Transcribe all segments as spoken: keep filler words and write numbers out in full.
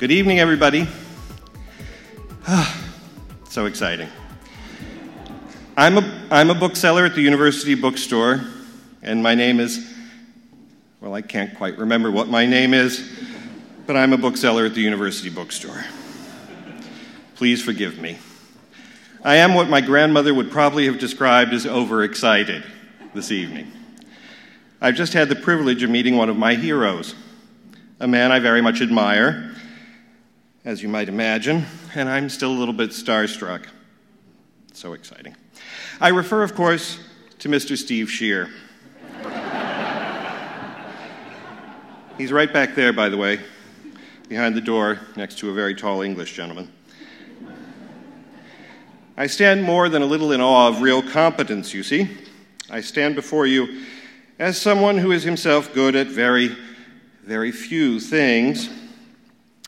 Good evening, everybody. So exciting. I'm a, I'm a bookseller at the university bookstore, and my name is, well, I can't quite remember what my name is, but I'm a bookseller at the university bookstore. Please forgive me. I am what my grandmother would probably have described as overexcited this evening. I've just had the privilege of meeting one of my heroes, a man I very much admire, as you might imagine, and I'm still a little bit starstruck. So exciting. I refer, of course, to Mister Steve Scher. He's right back there, by the way, behind the door, next to a very tall English gentleman. I stand more than a little in awe of real competence, you see. I stand before you as someone who is himself good at very, very few things,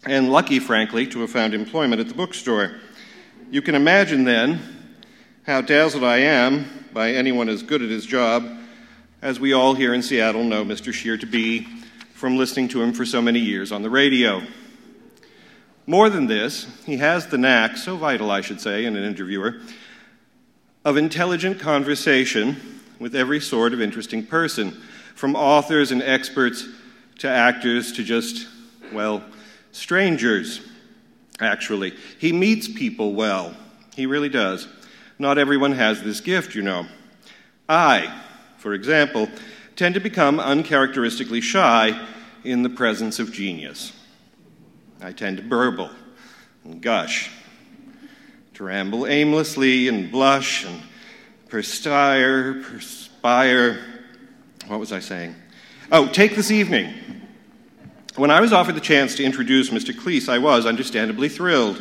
and lucky, frankly, to have found employment at the bookstore. You can imagine, then, how dazzled I am by anyone as good at his job as we all here in Seattle know Mister Scher to be from listening to him for so many years on the radio. More than this, he has the knack, so vital, I should say, in an interviewer, of intelligent conversation with every sort of interesting person, from authors and experts to actors to just, well, strangers, actually. He meets people well. He really does. Not everyone has this gift, you know. I, for example, tend to become uncharacteristically shy in the presence of genius. I tend to burble and gush, to ramble aimlessly and blush and perspire, perspire, what was I saying? Oh, take this evening. When I was offered the chance to introduce Mister Cleese, I was understandably thrilled.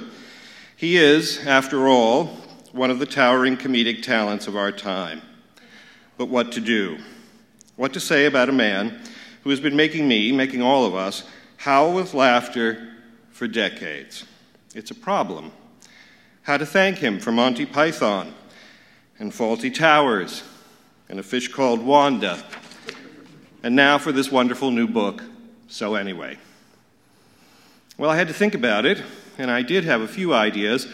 He is, after all, one of the towering comedic talents of our time. But what to do? What to say about a man who has been making me, making all of us, howl with laughter for decades? It's a problem. How to thank him for Monty Python and Fawlty Towers and A Fish Called Wanda, and now for this wonderful new book, So Anyway. Well, I had to think about it, and I did have a few ideas,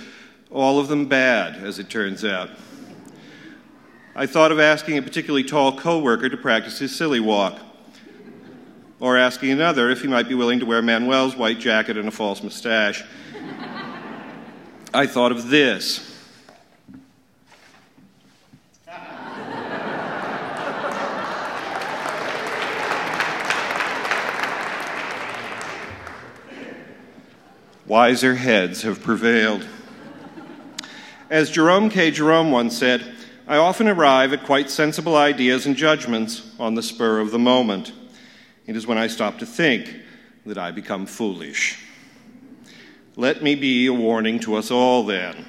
all of them bad, as it turns out. I thought of asking a particularly tall coworker to practice his silly walk, or asking another if he might be willing to wear Manuel's white jacket and a false mustache. I thought of this. Wiser heads have prevailed. As Jerome K. Jerome once said, I often arrive at quite sensible ideas and judgments on the spur of the moment. It is when I stop to think that I become foolish. Let me be a warning to us all, then.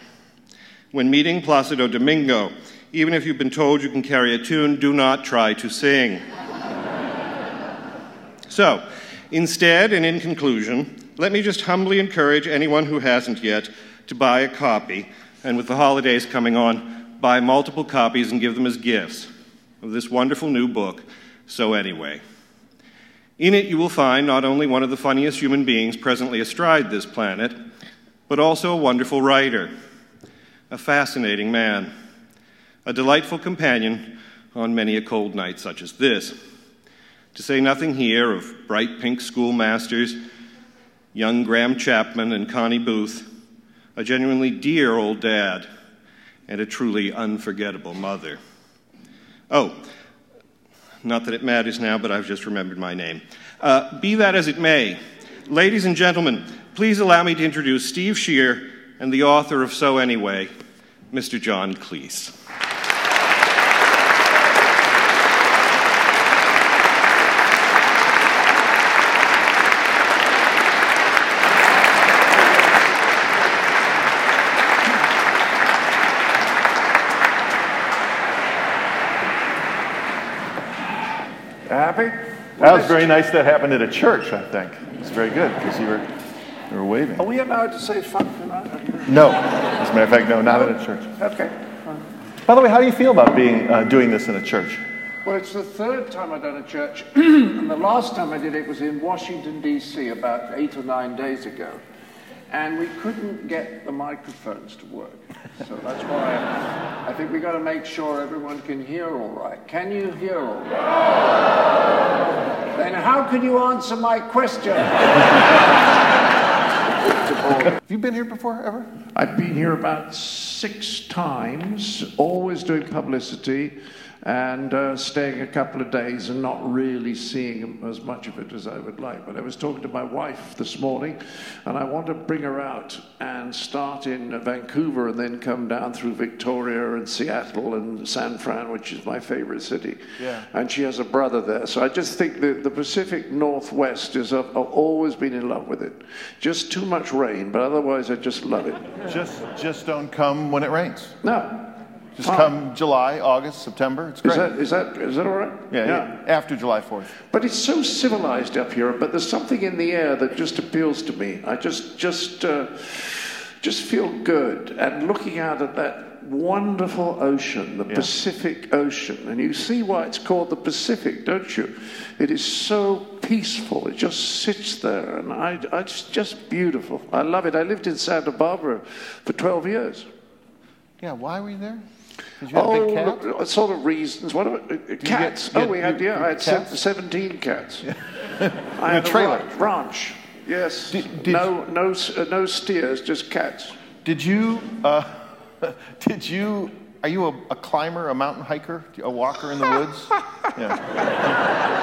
When meeting Placido Domingo, even if you've been told you can carry a tune, do not try to sing. So, instead, and in conclusion, let me just humbly encourage anyone who hasn't yet to buy a copy, and with the holidays coming on, buy multiple copies and give them as gifts of this wonderful new book, So Anyway. In it, you will find not only one of the funniest human beings presently astride this planet, but also a wonderful writer, a fascinating man, a delightful companion on many a cold night such as this. To say nothing here of bright pink schoolmasters, young Graham Chapman and Connie Booth, a genuinely dear old dad, and a truly unforgettable mother. Oh, not that it matters now, but I've just remembered my name. Uh, be that as it may, ladies and gentlemen, please allow me to introduce Steve Scher and the author of So Anyway, Mister John Cleese. Happy? That was very nice. That happened at a church, I think. It's very good, because you were, you were waving. Are we allowed to say fuck tonight? No. As a matter of fact, no, not at a church. Okay. By the way, how do you feel about being uh, doing this in a church? Well, it's the third time I've done a church, and the last time I did it was in Washington, D C, about eight or nine days ago. and we couldn't get the microphones to work. So that's why I, I think we've got to make sure everyone can hear all right. Can you hear all right? Then how could you answer my question? Have you been here before, ever? I've been here about six times, always doing publicity and uh, staying a couple of days and not really seeing as much of it as I would like. But I was talking to my wife this morning, and I want to bring her out and start in Vancouver and then come down through Victoria and Seattle and San Fran, which is my favorite city. Yeah. And she has a brother there. So I just think that the Pacific Northwest is, I've, I've always been in love with it. Just too much rain, but otherwise I just love it. Just, just don't come when it rains. No. Just come July, August, September. It's great. Is that, is that, is that all right? Yeah, yeah, yeah, after July fourth. But it's so civilized up here, but there's something in the air that just appeals to me. I just just, uh, just feel good. And looking out at that wonderful ocean, the yeah. Pacific Ocean, and you see why it's called the Pacific, don't you? It is so peaceful. It just sits there, and I, I, it's just beautiful. I love it. I lived in Santa Barbara for twelve years. Yeah, why were you there? Did you have oh, a big cat? Look, sort of reasons. What about, uh, cats? Get, oh, we you, had, yeah, I had cats? seventeen cats. Yeah. I had a trailer. A ranch, yes. Did, did no, no, uh, no steers, just cats. Did you, uh, did you, are you a, a climber, a mountain hiker, a walker in the woods? Yeah.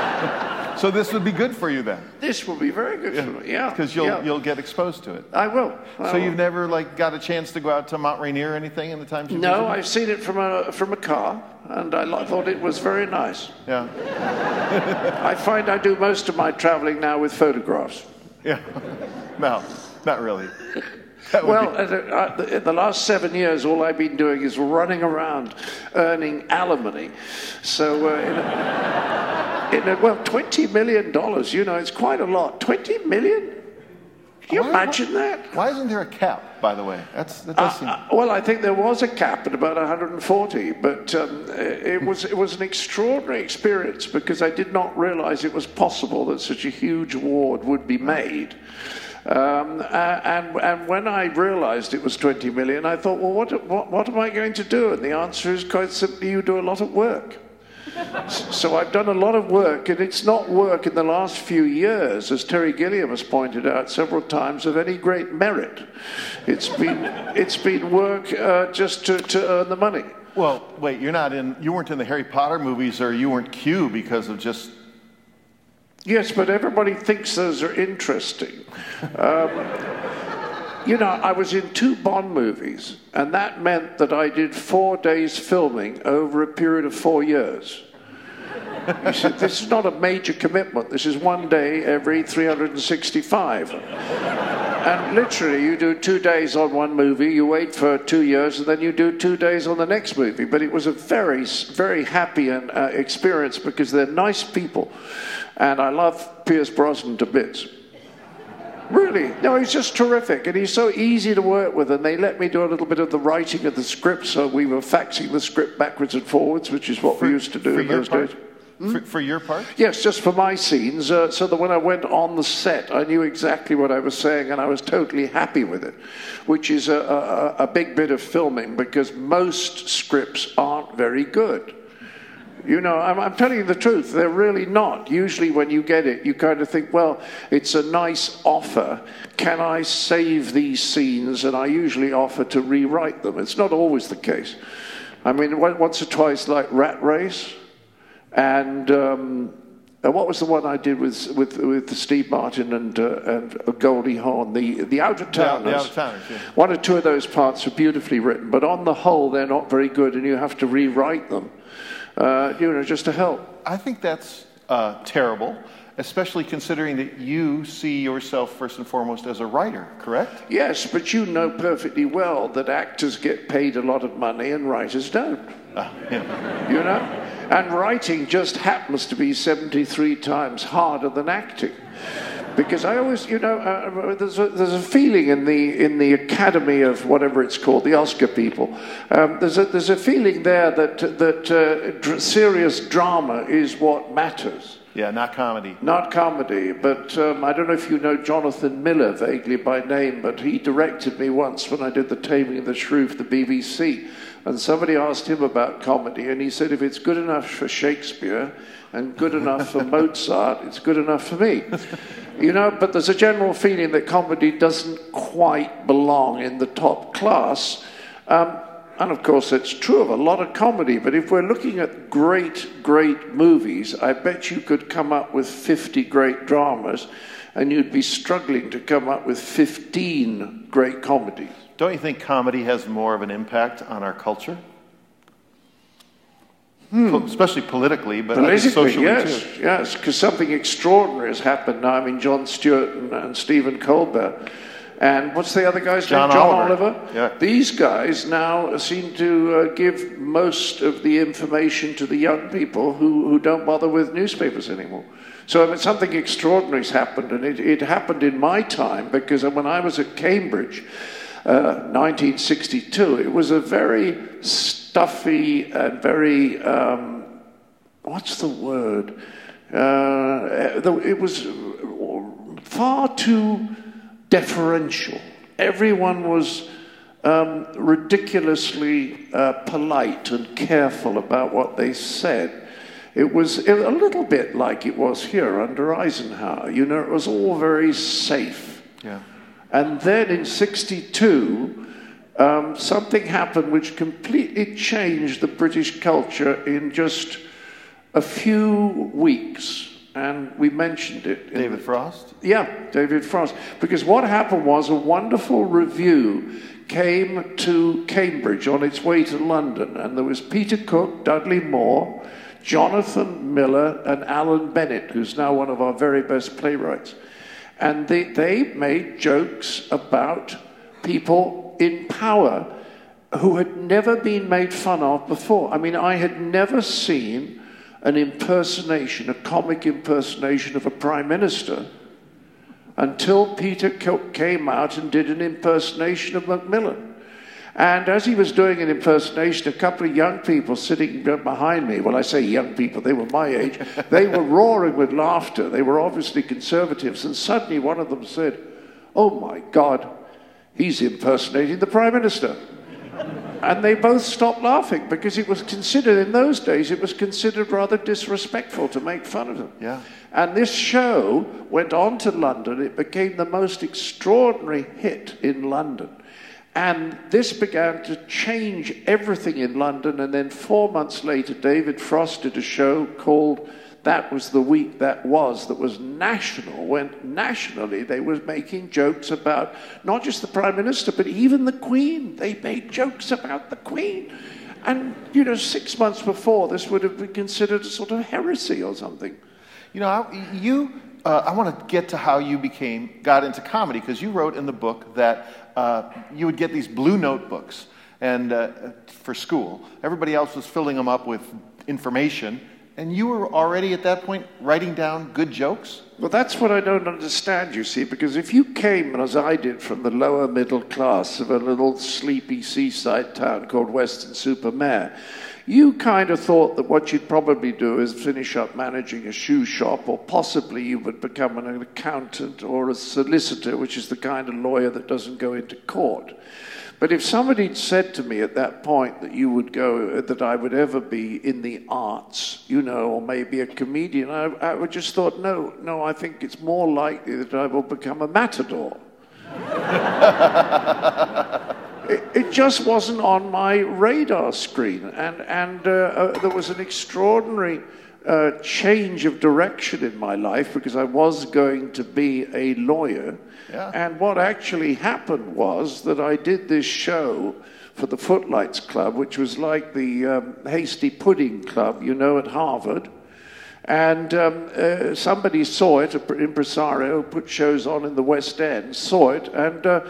So this would be good for you then? This will be very good yeah. for me, yeah. Because you'll, yeah. you'll get exposed to it. I will. I so will. You've never like got a chance to go out to Mount Rainier or anything in the times you've No, I've seen it from a, from a car, and I thought it was very nice. Yeah. I find I do most of my traveling now with photographs. Yeah. No, not really. Well, be... uh, the, uh, the last seven years, all I've been doing is running around earning alimony. So, uh, in a, in a, well, twenty million dollars, you know, it's quite a lot. twenty million dollars? Can you why, imagine why, that? Why isn't there a cap, by the way? That's, that does uh, seem... uh, well, I think there was a cap at about one hundred forty, but um, it was it was an extraordinary experience because I did not realize it was possible that such a huge award would be made. Um, and, and when I realized it was twenty million, I thought, well, what, what, what am I going to do? And the answer is quite simply, you do a lot of work. So I've done a lot of work, and it's not work in the last few years, as Terry Gilliam has pointed out several times, of any great merit. It's been, it's been work uh, just to, to earn the money. Well, wait, you're not in, you weren't in the Harry Potter movies, or you weren't Q because of just... Yes, but everybody thinks those are interesting. Um, you know, I was in two Bond movies, and that meant that I did four days filming over a period of four years. You said, this is not a major commitment. This is one day every three hundred sixty-five. And literally, you do two days on one movie, you wait for two years, and then you do two days on the next movie. But it was a very, very happy and, uh, experience because they're nice people. And I love Pierce Brosnan to bits. Really. No, he's just terrific. And he's so easy to work with. And they let me do a little bit of the writing of the script. So we were faxing the script backwards and forwards, which is what for, we used to do in those part? days. Hmm? For, for your part? Yes, just for my scenes. Uh, so that when I went on the set, I knew exactly what I was saying. And I was totally happy with it, which is a, a, a big bit of filming because most scripts aren't very good. You know, I'm, I'm telling you the truth. They're really not. Usually when you get it, you kind of think, well, it's a nice offer. Can I save these scenes? And I usually offer to rewrite them. It's not always the case. I mean, once or twice, like Rat Race. And um, what was the one I did with with, with Steve Martin and, uh, and Goldie Hawn? The, the Outer Towners. Yeah, the Outer Towners, yeah. One or two of those parts are beautifully written. But on the whole, they're not very good, and you have to rewrite them. Uh, you know, just to help. I think that's uh, terrible, especially considering that you see yourself first and foremost as a writer, correct? Yes, but you know perfectly well that actors get paid a lot of money and writers don't. Uh, yeah. You know? And writing just happens to be seventy-three times harder than acting. Because I always, you know, uh, there's, a, there's a feeling in the in the Academy of whatever it's called, the Oscar people. Um, there's a there's a feeling there that that uh, serious drama is what matters. Yeah, not comedy. Not comedy, but um, I don't know if you know Jonathan Miller vaguely by name, but he directed me once when I did The Taming of the Shrew for the B B C, and somebody asked him about comedy, and he said, if it's good enough for Shakespeare and good enough for Mozart, it's good enough for me. You know, but there's a general feeling that comedy doesn't quite belong in the top class. Um, And of course, it's true of a lot of comedy, but if we're looking at great, great movies, I bet you could come up with fifty great dramas, and you'd be struggling to come up with fifteen great comedies. Don't you think comedy has more of an impact on our culture? Hmm. Po- especially politically, but politically, socially yes, too. Yes, because something extraordinary has happened now. I mean, Jon Stewart and, and Stephen Colbert. And what's the other guy's John name? John Oliver. Oliver. Yeah. These guys now seem to uh, give most of the information to the young people who, who don't bother with newspapers anymore. So I mean, something extraordinary's happened, and it, it happened in my time, because when I was at Cambridge, uh, nineteen sixty-two, it was a very stuffy and very, um, what's the word? Uh, it was far too... deferential. Everyone was um, ridiculously uh, polite and careful about what they said. It was a little bit like it was here under Eisenhower. You know, it was all very safe. Yeah. And then in sixty-two, um, something happened which completely changed the British culture in just a few weeks. And we mentioned it. David Frost? Yeah, David Frost. Because what happened was a wonderful review came to Cambridge on its way to London. And there was Peter Cook, Dudley Moore, Jonathan Miller, and Alan Bennett, who's now one of our very best playwrights. And they, they made jokes about people in power who had never been made fun of before. I mean, I had never seen an impersonation, a comic impersonation of a prime minister, until Peter Cook came out and did an impersonation of Macmillan. And as he was doing an impersonation, a couple of young people sitting behind me, well, I say young people, they were my age, they were roaring with laughter. They were obviously conservatives. And suddenly one of them said, "Oh my God, he's impersonating the prime minister." And they both stopped laughing, because it was considered, in those days, it was considered rather disrespectful to make fun of them. Yeah. And this show went on to London. It became the most extraordinary hit in London. And this began to change everything in London. And then four months later, David Frost did a show called That Was the Week That Was, that was national, when nationally they were making jokes about not just the Prime Minister, but even the Queen. They made jokes about the Queen. And, you know, six months before, this would have been considered a sort of heresy or something. You know, I, you, uh, I want to get to how you became, got into comedy, because you wrote in the book that uh, you would get these blue notebooks and uh, for school. Everybody else was filling them up with information. And you were already, at that point, writing down good jokes? Well, that's what I don't understand, you see, because if you came, as I did, from the lower middle class of a little sleepy seaside town called Weston-Super-Mare, you kind of thought that what you'd probably do is finish up managing a shoe shop, or possibly you would become an accountant or a solicitor, which is the kind of lawyer that doesn't go into court. But if somebody had said to me at that point that you would go, that I would ever be in the arts, you know, or maybe a comedian, I, I would just thought, no, no, I think it's more likely that I will become a matador. it, it just wasn't on my radar screen. And, and uh, uh, there was an extraordinary uh, change of direction in my life, because I was going to be a lawyer. Yeah. And what actually happened was that I did this show for the Footlights Club, which was like the um, Hasty Pudding Club, you know, at Harvard. And um, uh, somebody saw it, an impresario who put shows on in the West End, saw it, and uh,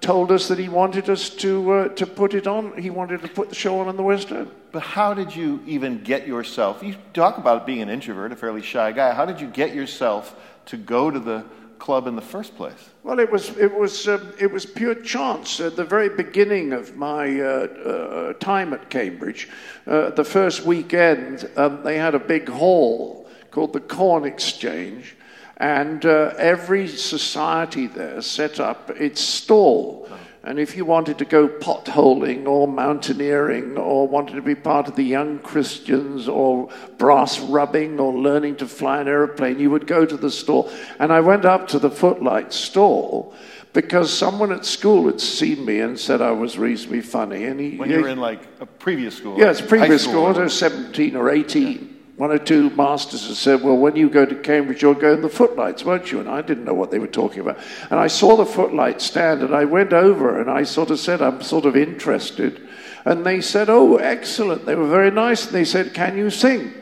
told us that he wanted us to, uh, to put it on. He wanted to put the show on in the West End. But how did you even get yourself? You talk about being an introvert, a fairly shy guy. How did you get yourself to go to the club in the first place? Well, it was it was um, it was pure chance. At the very beginning of my uh, uh, time at Cambridge, uh, the first weekend um, they had a big hall called the Corn Exchange, and uh, every society there set up its stall. Oh. And if you wanted to go potholing or mountaineering or wanted to be part of the Young Christians or brass rubbing or learning to fly an aeroplane, you would go to the stall. And I went up to the Footlights stall because someone at school had seen me and said I was reasonably funny. And he, when you he, were in like a previous school? Yes, like previous school, school I was seventeen or eighteen. Yeah. One or two masters had said, well, when you go to Cambridge, you'll go in the Footlights, won't you? And I didn't know what they were talking about. And I saw the Footlights stand, and I went over, and I sort of said, I'm sort of interested. And they said, oh, excellent. They were very nice. And they said, can you sing?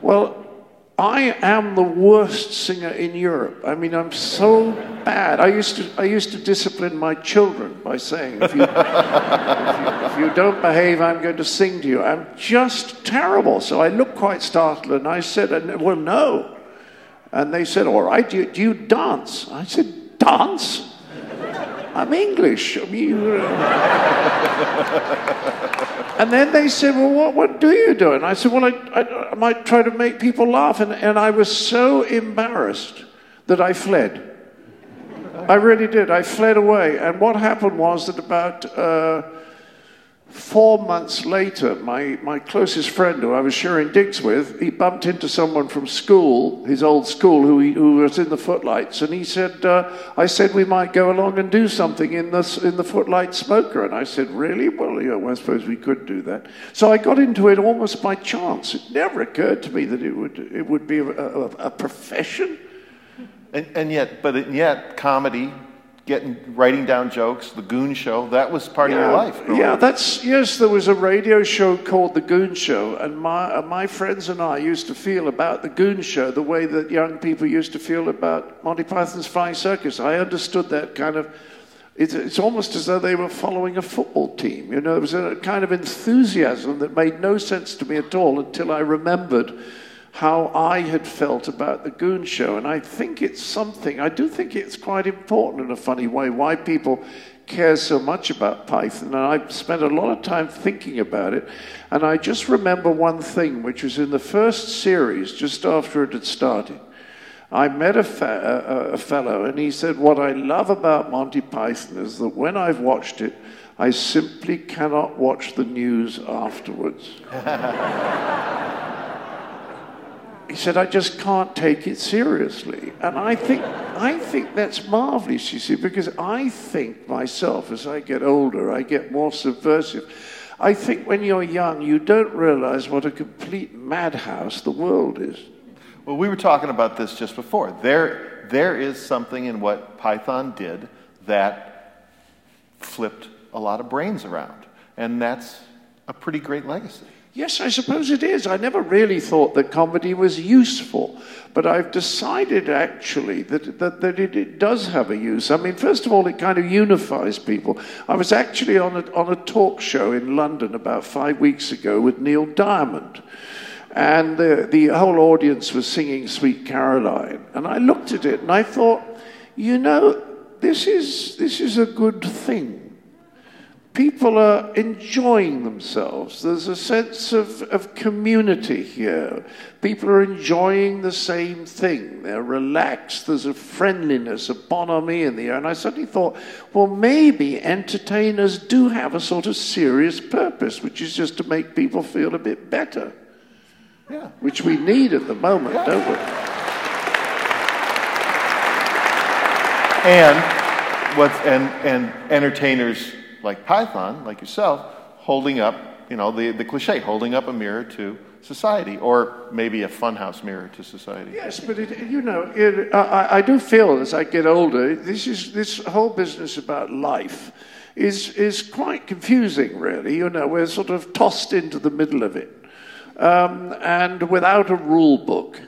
Well, I am the worst singer in Europe. I mean, I'm so bad. I used to I used to discipline my children by saying, if you, if you, if you don't behave, I'm going to sing to you. I'm just terrible. So I looked quite startled, and I said, well, no. And they said, all right, do you, do you dance? I said, dance? I'm English. I mean, and then they said, well, what, what do you do? And I said, well, I, I, I might try to make people laugh. And, and I was so embarrassed that I fled. I really did. I fled away. And what happened was that about uh, four months later, my, my closest friend who I was sharing digs with, he bumped into someone from school, his old school, who, he, who was in the Footlights. And he said, uh, I said we might go along and do something in the, in the Footlight smoker. And I said, really? Well, you know, I suppose we could do that. So I got into it almost by chance. It never occurred to me that it would, it would be a, a, a profession. And, and yet, but and yet, comedy, getting writing down jokes, the Goon Show, that was part yeah, of your life. Bro. Yeah, that's yes. There was a radio show called the Goon Show, and my uh, my friends and I used to feel about the Goon Show the way that young people used to feel about Monty Python's Flying Circus. I understood that kind of. It's, it's almost as though they were following a football team. You know, it was a kind of enthusiasm that made no sense to me at all until I remembered how I had felt about the Goon Show. And I think it's something, I do think it's quite important in a funny way, why people care so much about Python. And I spent a lot of time thinking about it. And I just remember one thing, which was in the first series, just after it had started, I met a, fa- a, a fellow and he said, what I love about Monty Python is that when I've watched it, I simply cannot watch the news afterwards. He said, I just can't take it seriously. And I think I think that's marvelous, you see, because I think myself, as I get older, I get more subversive. I think when you're young, you don't realize what a complete madhouse the world is. Well, we were talking about this just before. There, there is something in what Python did that flipped a lot of brains around. And that's a pretty great legacy. Yes, I suppose it is. I never really thought that comedy was useful, but I've decided actually that, that, that it, it does have a use. I mean, first of all, it kind of unifies people. I was actually on a, on a talk show in London about five weeks ago with Neil Diamond, and the, the whole audience was singing Sweet Caroline. And I looked at it and I thought, you know, this is this is a good thing. People are enjoying themselves. There's a sense of, of community here. People are enjoying the same thing. They're relaxed. There's a friendliness, a bonhomie in the air. And I suddenly thought, well, maybe entertainers do have a sort of serious purpose, which is just to make people feel a bit better, yeah. Which we need at the moment, yeah. Don't we? And, what's, and, and entertainers... like Python, like yourself, holding up, you know, the, the cliche, holding up a mirror to society, or maybe a funhouse mirror to society. Yes, but, it, you know, it, I, I do feel as I get older, this is this whole business about life is is quite confusing, really. You know, we're sort of tossed into the middle of it, um, and without a rule book.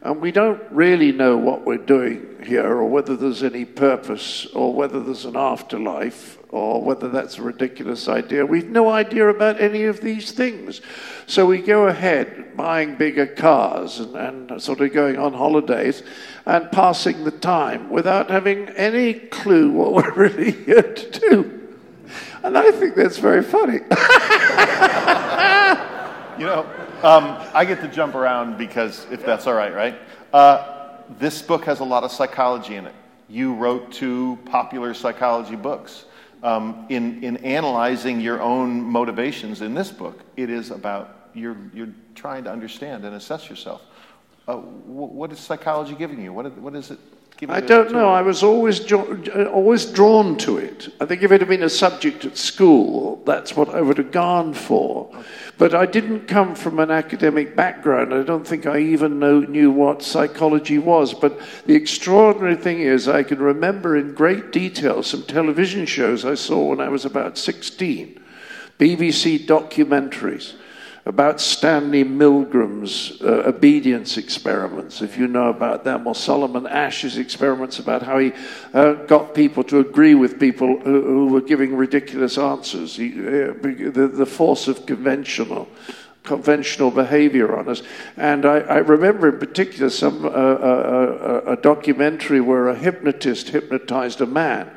And we don't really know what we're doing here or whether there's any purpose or whether there's an afterlife or whether that's a ridiculous idea. We've no idea about any of these things. So we go ahead buying bigger cars and, and sort of going on holidays and passing the time without having any clue what we're really here to do. And I think that's very funny. You know, um, I get to jump around because, if that's all right, right? Uh, this book has a lot of psychology in it. You wrote two popular psychology books. Um, in, in analyzing your own motivations in this book, it is about you're, you're trying to understand and assess yourself. Uh, wh- what is psychology giving you? What, what is it giving you? I don't know. I was always jo- always drawn to it. I think if it had been a subject at school, that's what I would have gone for. Okay. But I didn't come from an academic background. I don't think I even know, knew what psychology was. But the extraordinary thing is I can remember in great detail some television shows I saw when I was about sixteen, B B C documentaries about Stanley Milgram's uh, obedience experiments, if you know about them, or Solomon Ash's experiments about how he uh, got people to agree with people who, who were giving ridiculous answers, he, uh, the, the force of conventional conventional behavior on us. And I, I remember in particular some uh, a, a, a documentary where a hypnotist hypnotized a man,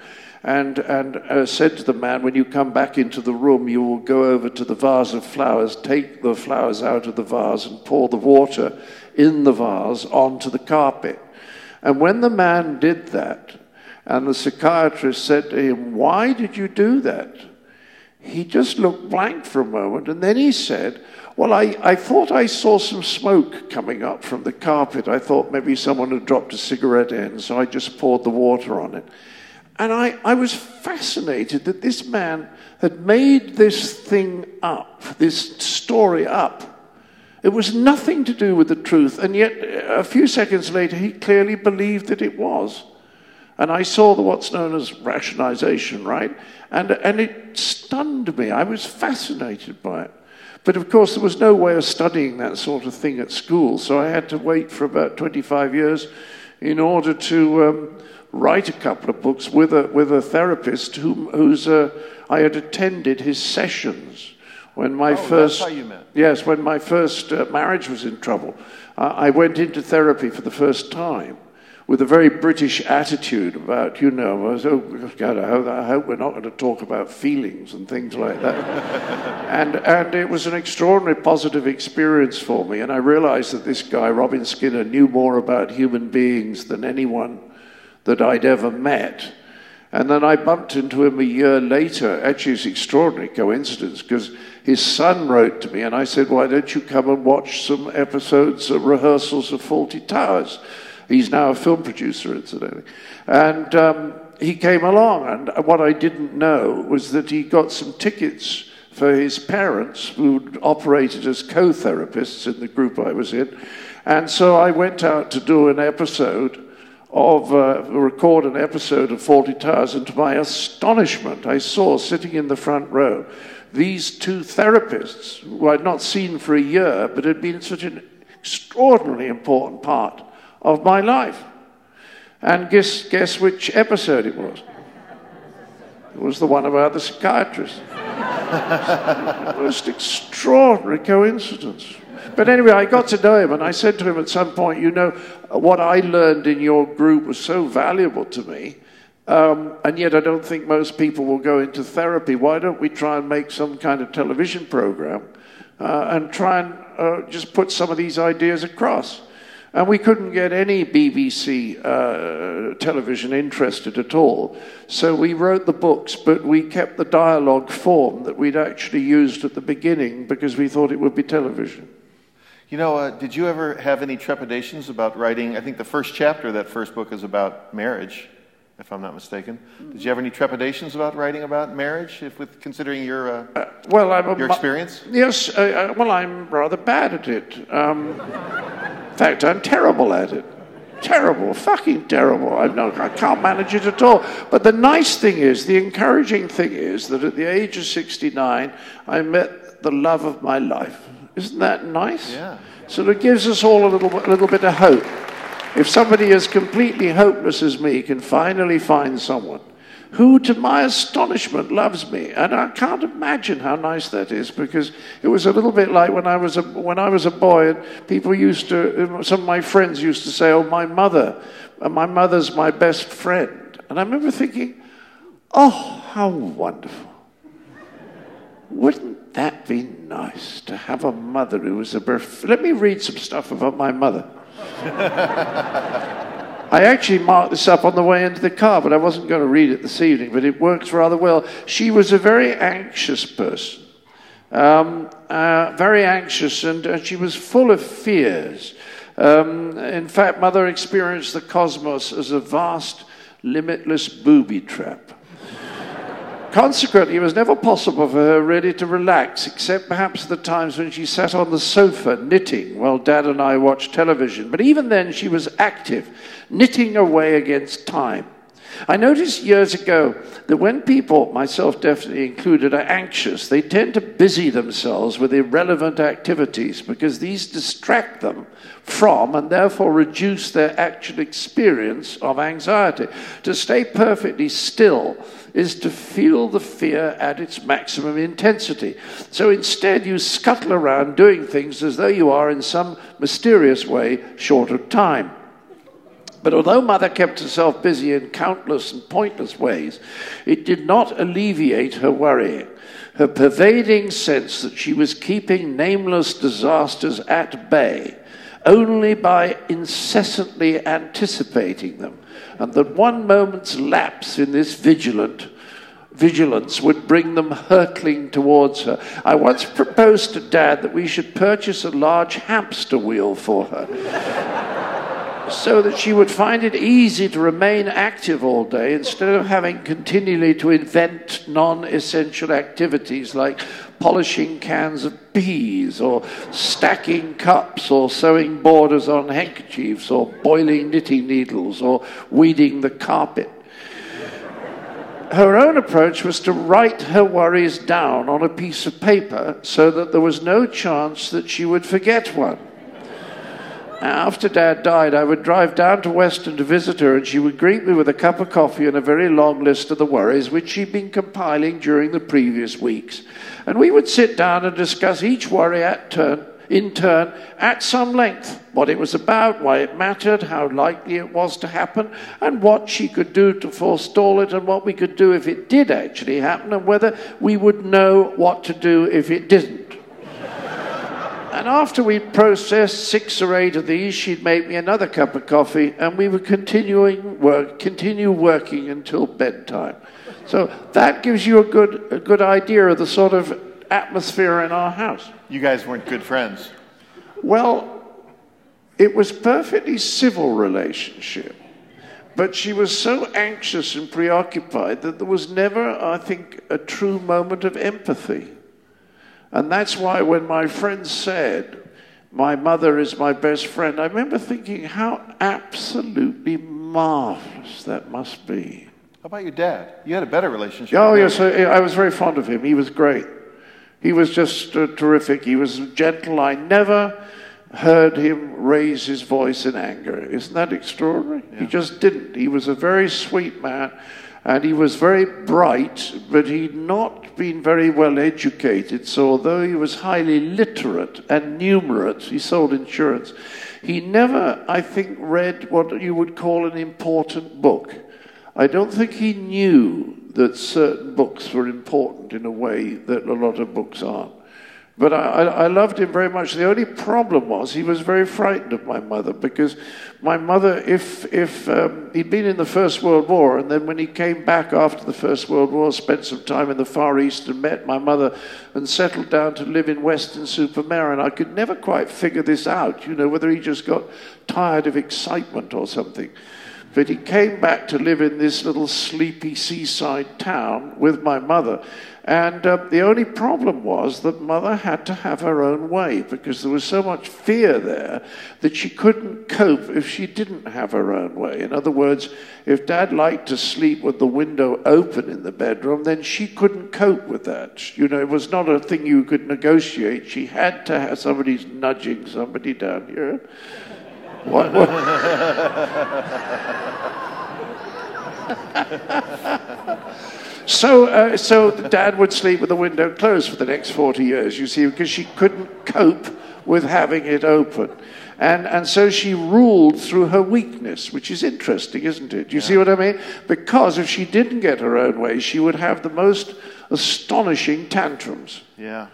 and and uh, said to the man, when you come back into the room, you will go over to the vase of flowers, take the flowers out of the vase and pour the water in the vase onto the carpet. And when the man did that, and the psychiatrist said to him, why did you do that? He just looked blank for a moment, and then he said, well, I, I thought I saw some smoke coming up from the carpet. I thought maybe someone had dropped a cigarette in, so I just poured the water on it. And I, I was fascinated that this man had made this thing up, this story up. It was nothing to do with the truth, and yet a few seconds later he clearly believed that it was. And I saw the, what's known as rationalization, right? And, and it stunned me. I was fascinated by it. But of course there was no way of studying that sort of thing at school, so I had to wait for about twenty-five years in order to Um, write a couple of books with a with a therapist whom who's uh, I had attended his sessions when my oh, first that's how you met. Yes, when my first uh, marriage was in trouble. Uh, I went into therapy for the first time with a very British attitude about, you know, I was, oh God, I hope, I hope we're not going to talk about feelings and things like that. and and it was an extraordinary positive experience for me, and I realized that this guy Robin Skinner knew more about human beings than anyone that I'd ever met. And then I bumped into him a year later. Actually, it's an extraordinary coincidence, because his son wrote to me, and I said, why don't you come and watch some episodes of rehearsals of Fawlty Towers? He's now a film producer, incidentally. And um, he came along, and what I didn't know was that he got some tickets for his parents, who operated as co-therapists in the group I was in. And so I went out to do an episode of uh, record an episode of Fawlty Towers, and to my astonishment, I saw sitting in the front row these two therapists who I'd not seen for a year, but had been such an extraordinarily important part of my life. And guess guess which episode it was? It was the one about the psychiatrist. The most extraordinary coincidence. But anyway, I got to know him, and I said to him at some point, you know, what I learned in your group was so valuable to me, um, and yet I don't think most people will go into therapy. Why don't we try and make some kind of television program uh, and try and uh, just put some of these ideas across? And we couldn't get any B B C uh, television interested at all. So we wrote the books, but we kept the dialogue form that we'd actually used at the beginning because we thought it would be television. You know, uh, did you ever have any trepidations about writing? I think the first chapter of that first book is about marriage, if I'm not mistaken. Mm-hmm. Did you have any trepidations about writing about marriage, if with considering your uh, uh, well, I'm your a, experience? Yes, uh, well, I'm rather bad at it. Um, in fact, I'm terrible at it. Terrible, fucking terrible. I'm not, I can't manage it at all. But the nice thing is, the encouraging thing is, that at the age of sixty-nine, I met the love of my life. Isn't that nice? Yeah. So it gives us all a little, a little bit of hope. If somebody as completely hopeless as me can finally find someone who, to my astonishment, loves me, and I can't imagine how nice that is, because it was a little bit like when I was a, when I was a boy, and people used to, some of my friends used to say, oh, my mother, and my mother's my best friend. And I remember thinking, oh, how wonderful. Wouldn't wouldn't that be nice to have a mother who was a birth... Let me read some stuff about my mother. I actually marked this up on the way into the car, but I wasn't going to read it this evening, but it works rather well. She was a very anxious person, um, uh, very anxious, and, and she was full of fears. Um, in fact, Mother experienced the cosmos as a vast, limitless booby trap. Consequently, it was never possible for her really to relax, except perhaps the times when she sat on the sofa knitting while Dad and I watched television. But even then, she was active, knitting away against time. I noticed years ago that when people, myself definitely included, are anxious, they tend to busy themselves with irrelevant activities because these distract them from and therefore reduce their actual experience of anxiety. To stay perfectly still is to feel the fear at its maximum intensity. So instead you scuttle around doing things as though you are in some mysterious way short of time. But although Mother kept herself busy in countless and pointless ways, it did not alleviate her worrying. Her pervading sense that she was keeping nameless disasters at bay only by incessantly anticipating them, and that one moment's lapse in this vigilant vigilance would bring them hurtling towards her. I once proposed to Dad that we should purchase a large hamster wheel for her so that she would find it easy to remain active all day instead of having continually to invent non-essential activities like polishing cans of peas, or stacking cups, or sewing borders on handkerchiefs, or boiling knitting needles, or weeding the carpet. Her own approach was to write her worries down on a piece of paper so that there was no chance that she would forget one. After Dad died, I would drive down to Weston to visit her, and she would greet me with a cup of coffee and a very long list of the worries which she'd been compiling during the previous weeks. And we would sit down and discuss each worry at turn, in turn at some length, what it was about, why it mattered, how likely it was to happen, and what she could do to forestall it, and what we could do if it did actually happen, and whether we would know what to do if it didn't. And after we'd processed six or eight of these, she'd make me another cup of coffee, and we would continuing work, continue working until bedtime. So that gives you a good, a good idea of the sort of atmosphere in our house. You guys weren't good friends. Well, it was perfectly civil relationship, but she was so anxious and preoccupied that there was never, I think, a true moment of empathy. And that's why when my friend said, my mother is my best friend, I remember thinking how absolutely marvelous that must be. How about your dad? You had a better relationship. Oh, yes. I was very fond of him. He was great. He was just uh, terrific. He was gentle. I never heard him raise his voice in anger. Isn't that extraordinary? Yeah. He just didn't. He was a very sweet man. And he was very bright, but he'd not been very well educated. So although he was highly literate and numerate, he sold insurance, he never, I think, read what you would call an important book. I don't think he knew that certain books were important in a way that a lot of books aren't. But I, I loved him very much. The only problem was he was very frightened of my mother, because my mother, if if um, he'd been in the First World War, and then when he came back after the First World War, spent some time in the Far East and met my mother and settled down to live in Weston-Super-Mare. And I could never quite figure this out, you know, whether he just got tired of excitement or something. But he came back to live in this little sleepy seaside town with my mother. And uh, the only problem was that Mother had to have her own way, because there was so much fear there that she couldn't cope if she didn't have her own way. In other words, if Dad liked to sleep with the window open in the bedroom, then she couldn't cope with that. You know, it was not a thing you could negotiate. She had to have somebody's nudging somebody down here. What? What? so, uh, so Dad would sleep with the window closed for the next forty years, you see, because she couldn't cope with having it open. And and so she ruled through her weakness, which is interesting, isn't it? Do you yeah. see what I mean? Because if she didn't get her own way, she would have the most astonishing tantrums. Yeah.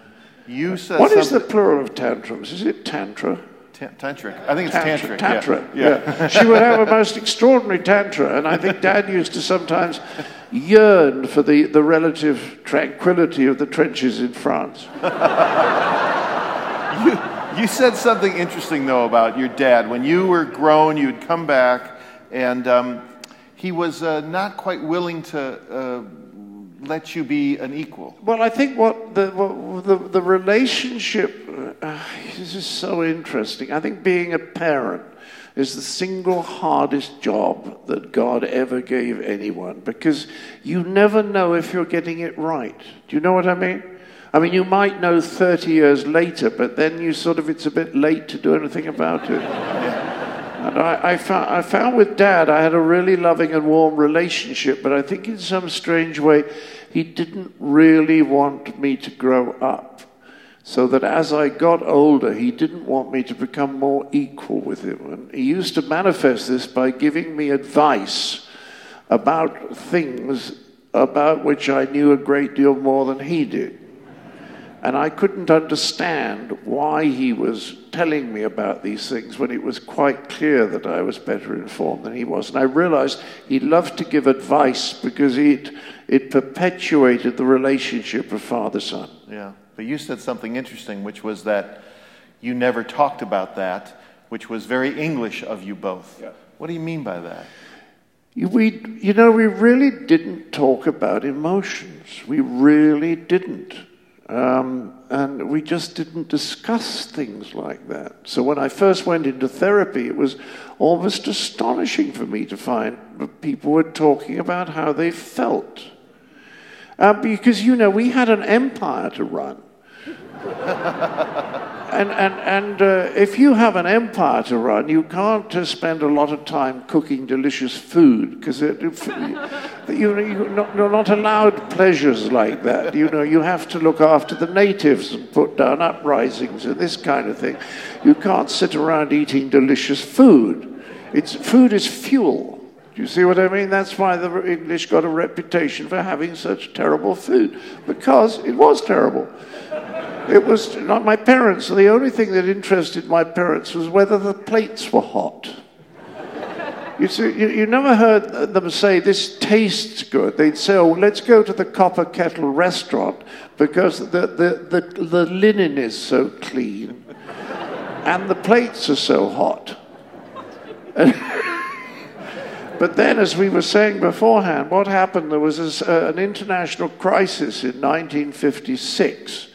You said What something. is the plural of tantrums? Is it tantra? Tantric. I think it's tantric. Tantric. Tantra. Yeah. yeah. yeah. She would have a most extraordinary tantra, and I think Dad used to sometimes yearn for the, the relative tranquility of the trenches in France. you, you said something interesting, though, about your dad. When you were grown, you'd come back, and um, he was uh, not quite willing to... Uh, let you be an equal. Well, I think what the what the, the relationship, uh, this is so interesting. I think being a parent is the single hardest job that God ever gave anyone, because you never know if you're getting it right. Do you know what I mean? I mean, you might know thirty years later, but then you sort of, it's a bit late to do anything about it. yeah. And I, I, found, I found with Dad, I had a really loving and warm relationship, but I think in some strange way, he didn't really want me to grow up. So that as I got older, he didn't want me to become more equal with him. And he used to manifest this by giving me advice about things about which I knew a great deal more than he did. And I couldn't understand why he was telling me about these things when it was quite clear that I was better informed than he was. And I realized he loved to give advice because it it perpetuated the relationship of father-son. Yeah, but you said something interesting, which was that you never talked about that, which was very English of you both. Yeah. What do you mean by that? We, you know, we really didn't talk about emotions. We really didn't. Um, and we just didn't discuss things like that. So when I first went into therapy, it was almost astonishing for me to find that people were talking about how they felt. Uh, because, you know, we had an empire to run. and and, and uh, if you have an empire to run, you can't uh, spend a lot of time cooking delicious food, because you, you're not, you're not allowed pleasures like that. You know, you have to look after the natives and put down uprisings and this kind of thing. You can't sit around eating delicious food. It's food is fuel. Do you see what I mean? That's why the English got a reputation for having such terrible food, because it was terrible. It was not my parents. The only thing that interested my parents was whether the plates were hot. You see, you, you never heard them say, this tastes good. They'd say, oh, let's go to the Copper Kettle restaurant because the, the, the, the linen is so clean and the plates are so hot. And but then, as we were saying beforehand, what happened, there was this, uh, an international crisis in nineteen fifty-six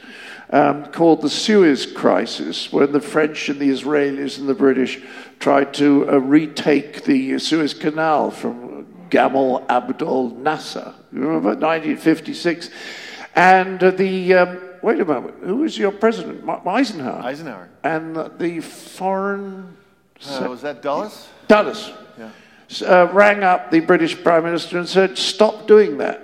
um, called the Suez Crisis, when the French and the Israelis and the British tried to uh, retake the Suez Canal from Gamal Abdel Nasser. You remember, nineteen fifty-six? And uh, the... Um, wait a moment. Who was your president? Ma- Eisenhower. Eisenhower. And uh, the foreign... Uh, was that Dulles? Dulles. Yeah. Uh, rang up the British Prime Minister and said, stop doing that.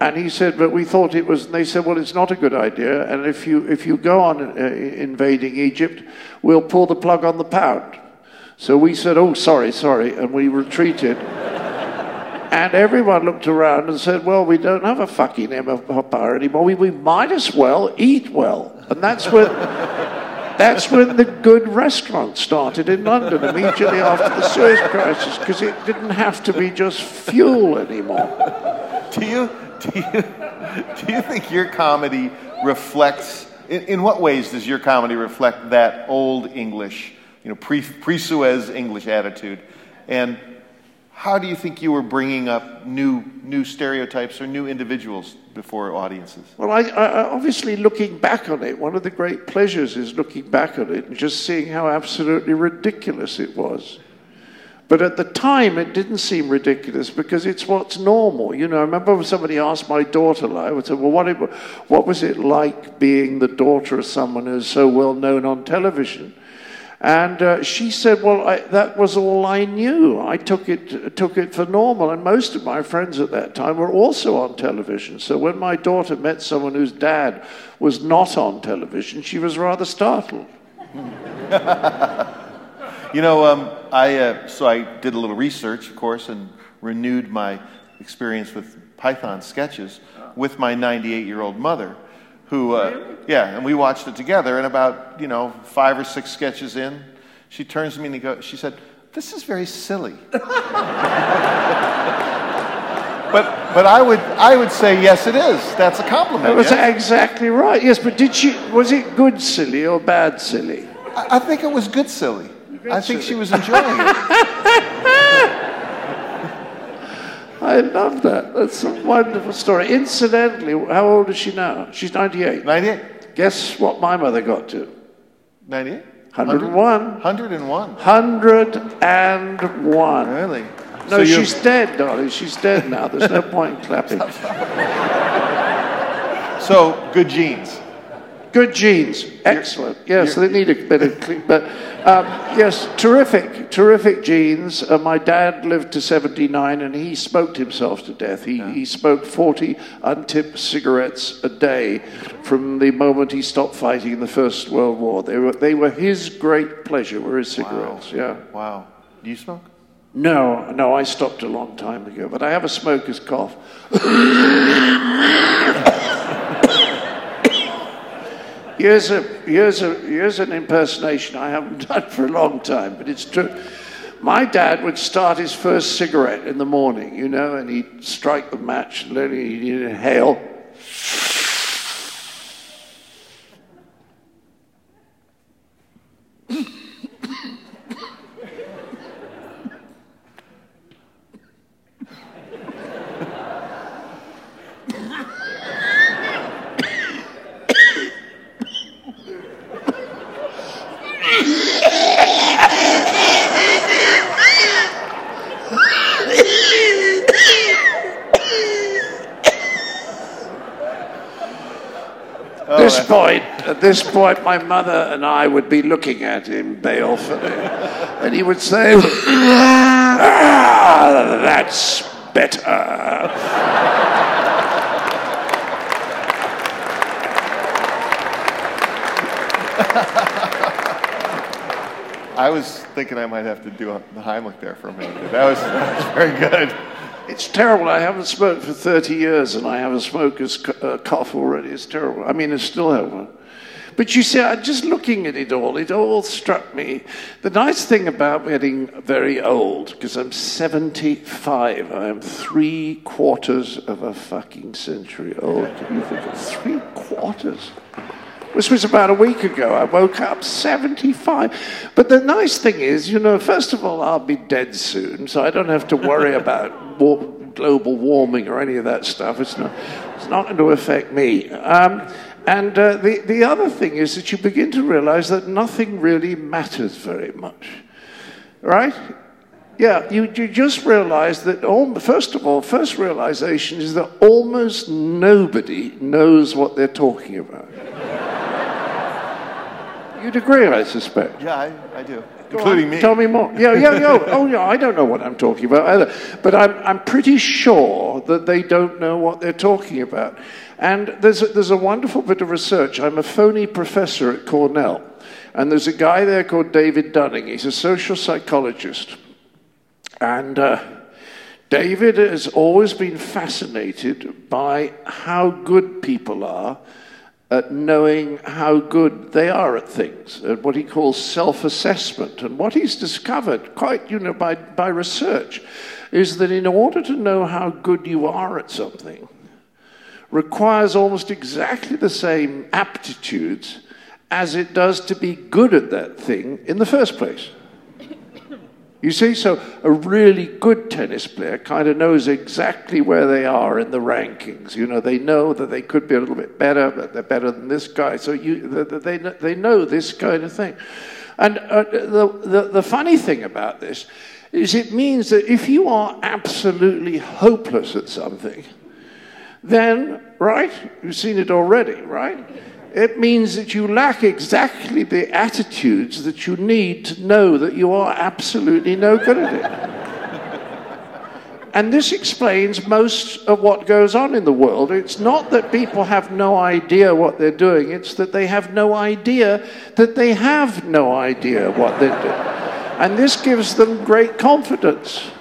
And he said, but we thought it was, and they said, well, it's not a good idea, and if you if you go on uh, invading Egypt, we'll pull the plug on the pound. So we said, oh, sorry, sorry, and we retreated. And everyone looked around and said, well, we don't have a fucking empire anymore, we, we might as well eat well. And that's where... That's when the good restaurant started in London immediately after the Suez Crisis, because it didn't have to be just fuel anymore. Do you do you, do you think your comedy reflects? In, in what ways does your comedy reflect that old English, you know, pre pre-Suez English attitude? And how do you think you were bringing up new new stereotypes or new individuals before audiences? Well, I, I, obviously, looking back on it, one of the great pleasures is looking back on it and just seeing how absolutely ridiculous it was. But at the time, it didn't seem ridiculous because it's what's normal. You know, I remember when somebody asked my daughter, I would say, well, what, it, what was it like being the daughter of someone who's so well known on television? And uh, she said, well, I, that was all I knew. I took it took it for normal. And most of my friends at that time were also on television. So when my daughter met someone whose dad was not on television, she was rather startled. you know, um, I uh, so I did a little research, of course, and renewed my experience with Python sketches with my ninety-eight-year-old mother, who, uh, yeah, and we watched it together, and about, you know, five or six sketches in, she turns to me and goes, she said, "This is very silly." but but I would I would say yes, it is. That's a compliment. That was yes? exactly right. Yes, but did she? Was it good silly or bad silly? I, I think it was good silly. Good I think silly. She was enjoying it. I love that. That's a wonderful story. Incidentally, how old is she now? She's ninety-eight. ninety-eight. Guess what my mother got to? ninety-eight. one hundred and one. one hundred and one. one hundred and one. Really? No, so she's dead, darling. She's dead now. There's no point in clapping. So, good genes. Good genes. Excellent. You're, yes, you're, they need a bit of... Cle- but, um, yes, terrific, terrific genes. Uh, my dad lived to seventy-nine, and he smoked himself to death. He, yeah. he smoked forty untipped cigarettes a day from the moment he stopped fighting in the First World War. They were, they were his great pleasure, were his cigarettes. Wow. Yeah. Wow. Do you smoke? No, no, I stopped a long time ago, but I have a smoker's cough. Here's, a, here's, a, here's an impersonation I haven't done for a long time, but it's true. My dad would start his first cigarette in the morning, you know, and he'd strike the match, and then he'd inhale. At this point, at this point, my mother and I would be looking at him balefully, and he would say, ah, "That's better." I was thinking I might have to do the Heimlich there for a minute. That was, that was very good. It's terrible. I haven't smoked for thirty years, and I have a smoker's uh, cough already. It's terrible. I mean, I still have one. But you see, I'm just looking at it all. It all struck me. The nice thing about getting very old, because I'm seventy-five. I am three quarters of a fucking century old. Can you think of three quarters? This was about a week ago. I woke up seventy-five. But the nice thing is, you know, first of all, I'll be dead soon, so I don't have to worry about war- global warming or any of that stuff. It's not, it's not going to affect me. Um, and uh, the, the other thing is that you begin to realize that nothing really matters very much, right? Yeah, you, you just realize that, all, first of all, first realization is that almost nobody knows what they're talking about. You'd agree, I suspect. Yeah, I, I do. Go Including on, me. Tell me more. Yeah, yeah, yeah. Oh, yeah, I don't know what I'm talking about either. But I'm, I'm pretty sure that they don't know what they're talking about. And there's a, there's a wonderful bit of research. I'm a phony professor at Cornell. And there's a guy there called David Dunning. He's a social psychologist. And uh, David has always been fascinated by how good people are at knowing how good they are at things, at what he calls self-assessment. And what he's discovered, quite, you know, by, by research, is that in order to know how good you are at something requires almost exactly the same aptitudes as it does to be good at that thing in the first place. You see, so a really good tennis player kind of knows exactly where they are in the rankings. You know, they know that they could be a little bit better, but they're better than this guy. So you, they they know this kind of thing. And uh, the, the the funny thing about this is it means that if you are absolutely hopeless at something, then, right, you've seen it already, right? It means that you lack exactly the attitudes that you need to know that you are absolutely no good at it. And this explains most of what goes on in the world. It's not that people have no idea what they're doing. It's that they have no idea that they have no idea what they're doing. And this gives them great confidence.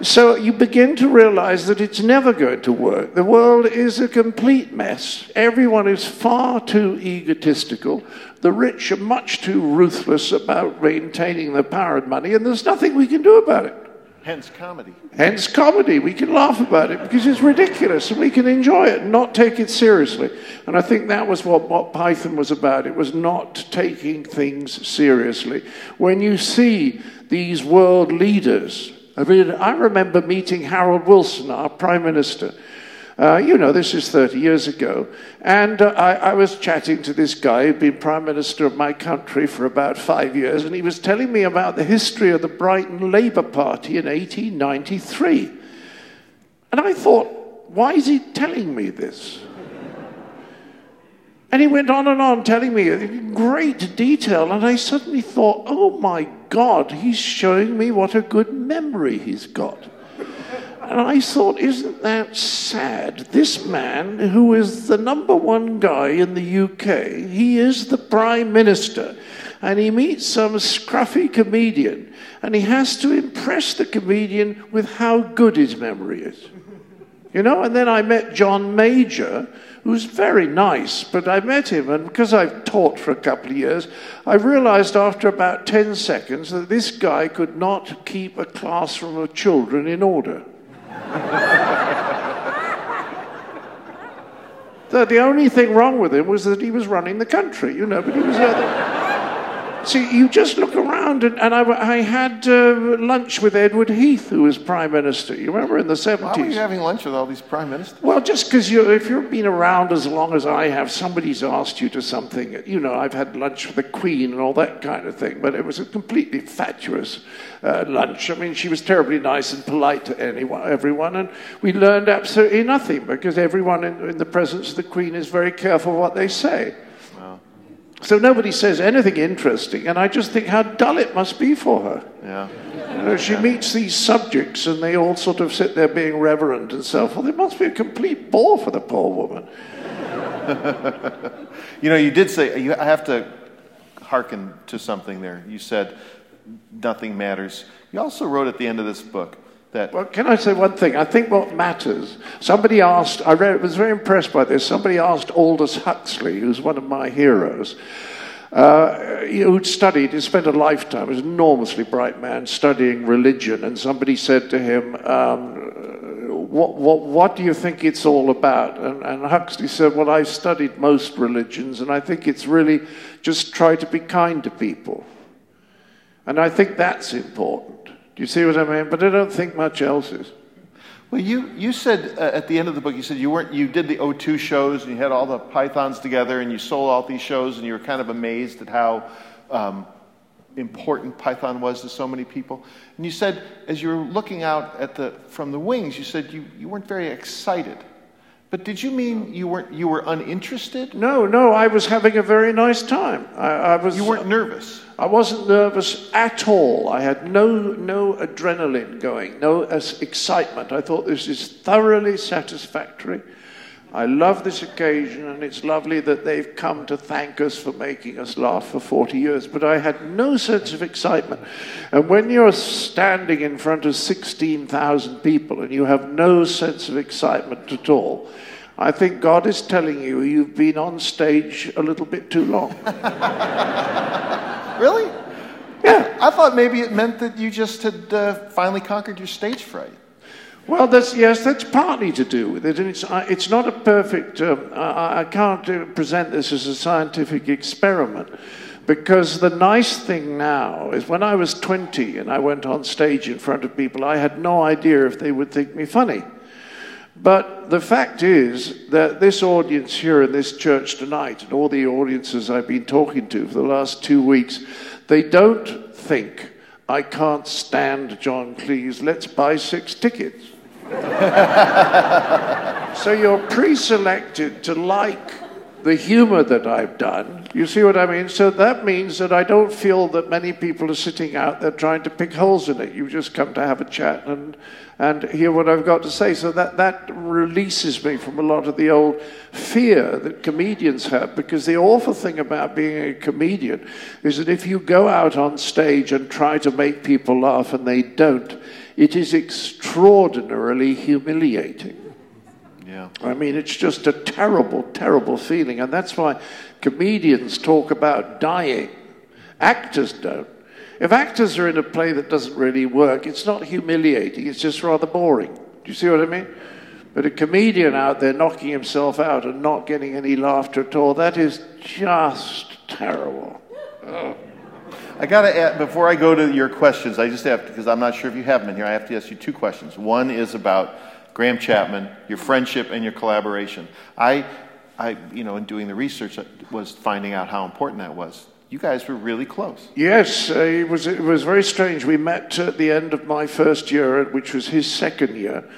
So you begin to realize that it's never going to work. The world is a complete mess. Everyone is far too egotistical. The rich are much too ruthless about maintaining their power and money, and there's nothing we can do about it. Hence comedy. Hence comedy. We can laugh about it because it's ridiculous, and we can enjoy it and not take it seriously. And I think that was what, what Python was about. It was not taking things seriously. When you see these world leaders... I mean, I remember meeting Harold Wilson, our Prime Minister. Uh, you know, this is thirty years ago. And uh, I, I was chatting to this guy who'd been Prime Minister of my country for about five years, and he was telling me about the history of the Brighton Labour Party in eighteen ninety-three. And I thought, why is he telling me this? And he went on and on telling me in great detail, and I suddenly thought, oh my God, he's showing me what a good memory he's got. And I thought, isn't that sad? This man, who is the number one guy in the U K, he is the Prime Minister, and he meets some scruffy comedian, and he has to impress the comedian with how good his memory is. You know, and then I met John Major, who's very nice, but I met him, and because I've taught for a couple of years, I realized after about ten seconds that this guy could not keep a classroom of children in order. the, the only thing wrong with him was that he was running the country, you know, but he was... Uh, See, you just look around, and, and I, I had uh, lunch with Edward Heath, who was Prime Minister. You remember in the seventies? Why were you having lunch with all these Prime Ministers? Well, just because you, if you've been around as long as I have, somebody's asked you to something. You know, I've had lunch with the Queen and all that kind of thing, but it was a completely fatuous uh, lunch. I mean, she was terribly nice and polite to anyone, everyone, and we learned absolutely nothing, because everyone in, in the presence of the Queen is very careful what they say. So nobody says anything interesting, and I just think how dull it must be for her. Yeah. You know, she yeah. meets these subjects, and they all sort of sit there being reverent and so forth. It must be a complete bore for the poor woman. You know, you did say, you, I have to hearken to something there. You said, nothing matters. You also wrote at the end of this book that... Well, can I say one thing? I think what matters... Somebody asked, I read, was very impressed by this, somebody asked Aldous Huxley, who's one of my heroes, uh, who'd studied, he spent a lifetime, was an enormously bright man, studying religion, and somebody said to him, um, what, what, what do you think it's all about? And, and Huxley said, well, I've studied most religions, and I think it's really just try to be kind to people. And I think that's important. You see what I mean? But I don't think much else is. Well, you, you said uh, at the end of the book, you said you weren't you did the O two shows, and you had all the Pythons together, and you sold out these shows, and you were kind of amazed at how um, important Python was to so many people. And you said, as you were looking out at the from the wings, you said you, you weren't very excited. But did you mean you weren't you were uninterested? No, no, I was having a very nice time. I, I was. You weren't nervous. I wasn't nervous at all. I had no no adrenaline going, no excitement. I thought this is thoroughly satisfactory. I love this occasion, and it's lovely that they've come to thank us for making us laugh for forty years. But I had no sense of excitement. And when you're standing in front of sixteen thousand people and you have no sense of excitement at all, I think God is telling you you've been on stage a little bit too long. Really? Yeah. I thought maybe it meant that you just had uh, finally conquered your stage fright. Well, that's, yes, that's partly to do with it, and it's, uh, it's not a perfect, um, I, I can't uh, present this as a scientific experiment, because the nice thing now is when I was twenty and I went on stage in front of people, I had no idea if they would think me funny. But the fact is that this audience here in this church tonight, and all the audiences I've been talking to for the last two weeks, they don't think, I can't stand John Cleese, let's buy six tickets. So you're pre-selected to like the humor that I've done. You see what I mean? So that means that I don't feel that many people are sitting out there trying to pick holes in it. You just come to have a chat and and hear what I've got to say. So that, that releases me from a lot of the old fear that comedians have, because the awful thing about being a comedian is that if you go out on stage and try to make people laugh and they don't, It is extraordinarily humiliating. Yeah. I mean, it's just a terrible, terrible feeling. And that's why comedians talk about dying. Actors don't. If actors are in a play that doesn't really work, it's not humiliating, it's just rather boring. Do you see what I mean? But a comedian out there knocking himself out and not getting any laughter at all, that is just terrible. Ugh. I gotta add, before I go to your questions, I just have to, because I'm not sure if you have them in here, I have to ask you two questions. One is about Graham Chapman, your friendship and your collaboration. I, I you know, in doing the research, was finding out how important that was. You guys were really close. Yes, uh, it was, it was very strange. We met at the end of my first year, which was his second year.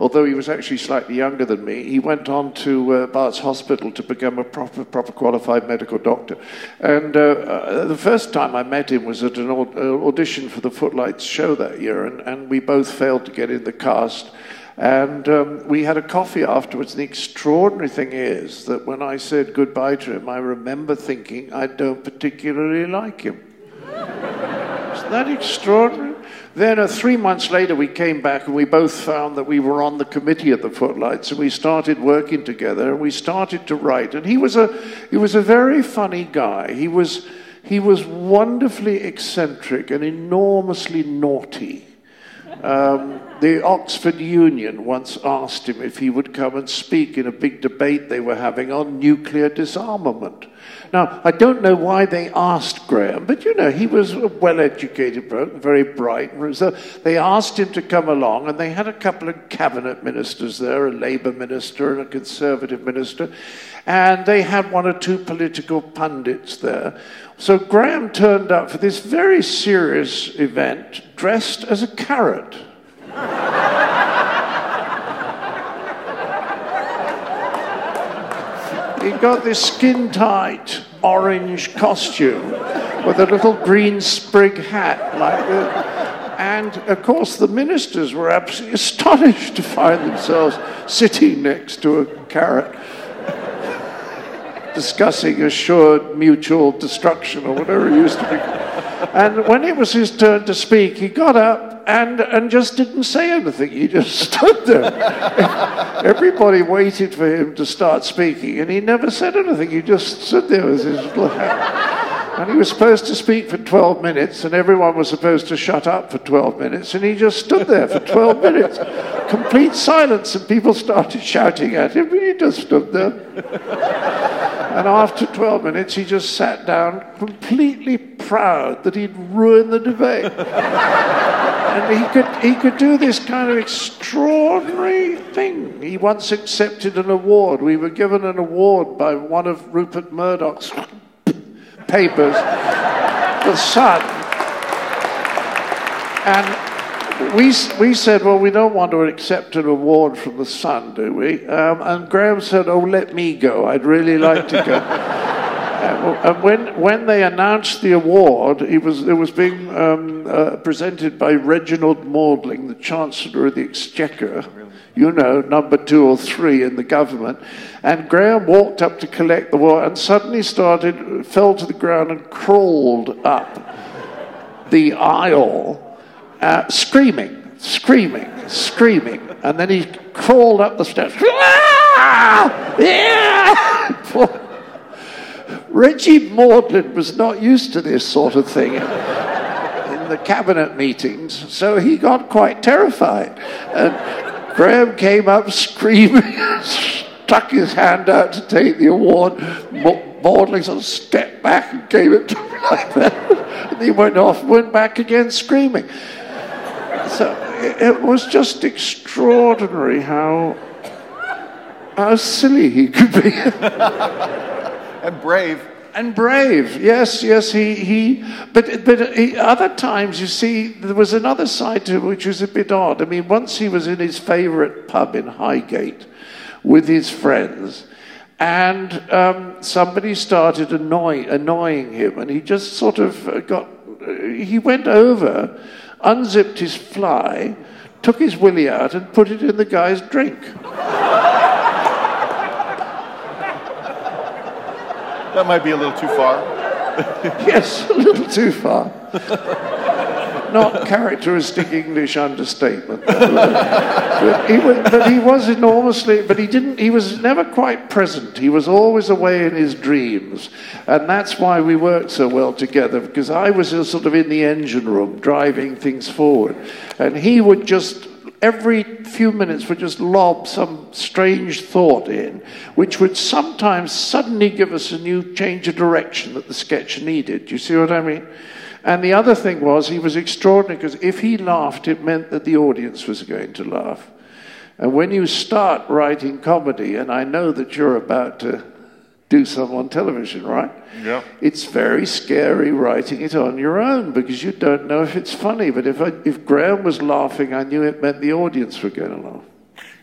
Although he was actually slightly younger than me, he went on to uh, Barts Hospital to become a proper, proper qualified medical doctor. And uh, uh, the first time I met him was at an aud uh, audition for the Footlights show that year, and, and we both failed to get in the cast. And um, we had a coffee afterwards. The extraordinary thing is that when I said goodbye to him, I remember thinking, I don't particularly like him. Isn't that extraordinary? Then uh, three months later, we came back and we both found that we were on the committee of the Footlights, and we started working together and we started to write. And he was a, he was a very funny guy. He was, he was wonderfully eccentric and enormously naughty. Um, the Oxford Union once asked him if he would come and speak in a big debate they were having on nuclear disarmament. Now, I don't know why they asked Graham, but, you know, he was a well-educated, very bright. So they asked him to come along, and they had a couple of cabinet ministers there, a Labour minister and a Conservative minister, and they had one or two political pundits there. So Graham turned up for this very serious event dressed as a carrot. He got this skin-tight orange costume with a little green sprig hat like this. And, of course, the ministers were absolutely astonished to find themselves sitting next to a carrot, discussing assured mutual destruction or whatever it used to be. And when it was his turn to speak, he got up and, and just didn't say anything. He just stood there. Everybody waited for him to start speaking, and he never said anything. He just stood there with his little hand. And he was supposed to speak for twelve minutes, and everyone was supposed to shut up for twelve minutes, and he just stood there for twelve minutes. Complete silence, and people started shouting at him, but he just stood there. And after twelve minutes, he just sat down, completely proud that he'd ruined the debate. And he could, he could do this kind of extraordinary thing. He once accepted an award. We were given an award by one of Rupert Murdoch's papers, The Sun, and we we said, well, we don't want to accept an award from The Sun, do we? Um, and Graham said, oh, let me go. I'd really like to go. uh, and when when they announced the award, it was it was being um, uh, presented by Reginald Maudling, the Chancellor of the Exchequer. Really? You know, number two or three in the government. And Graham walked up to collect the award and suddenly started, fell to the ground and crawled up the aisle, uh, screaming, screaming, screaming. And then he crawled up the steps. Reggie Maudlin was not used to this sort of thing in the cabinet meetings, so he got quite terrified. And Graham came up screaming, stuck his hand out to take the award. Maudling sort of stepped back and gave it to him like that. And he went off and went back again screaming. So it, it was just extraordinary how, how silly he could be. And brave. And brave, yes, yes, he, he but, but he, other times, you see, there was another side to him which was a bit odd. I mean, once he was in his favourite pub in Highgate with his friends, and um, somebody started annoy, annoying him, and he just sort of got, he went over, unzipped his fly, took his willy out and put it in the guy's drink. That might be a little too far. Yes, a little too far. not characteristic English understatement. But he, was, but he was enormously, but he didn't, he was never quite present. He was always away in his dreams. And that's why we worked so well together, because I was sort of in the engine room driving things forward. And he would just, every few minutes, would just lob some strange thought in, which would sometimes suddenly give us a new change of direction that the sketch needed. Do you see what I mean? And the other thing was, he was extraordinary, because if he laughed, it meant that the audience was going to laugh. And when you start writing comedy, and I know that you're about to do some on television, right? Yeah. It's very scary writing it on your own, because you don't know if it's funny. But if I, if Graham was laughing, I knew it meant the audience were going to laugh.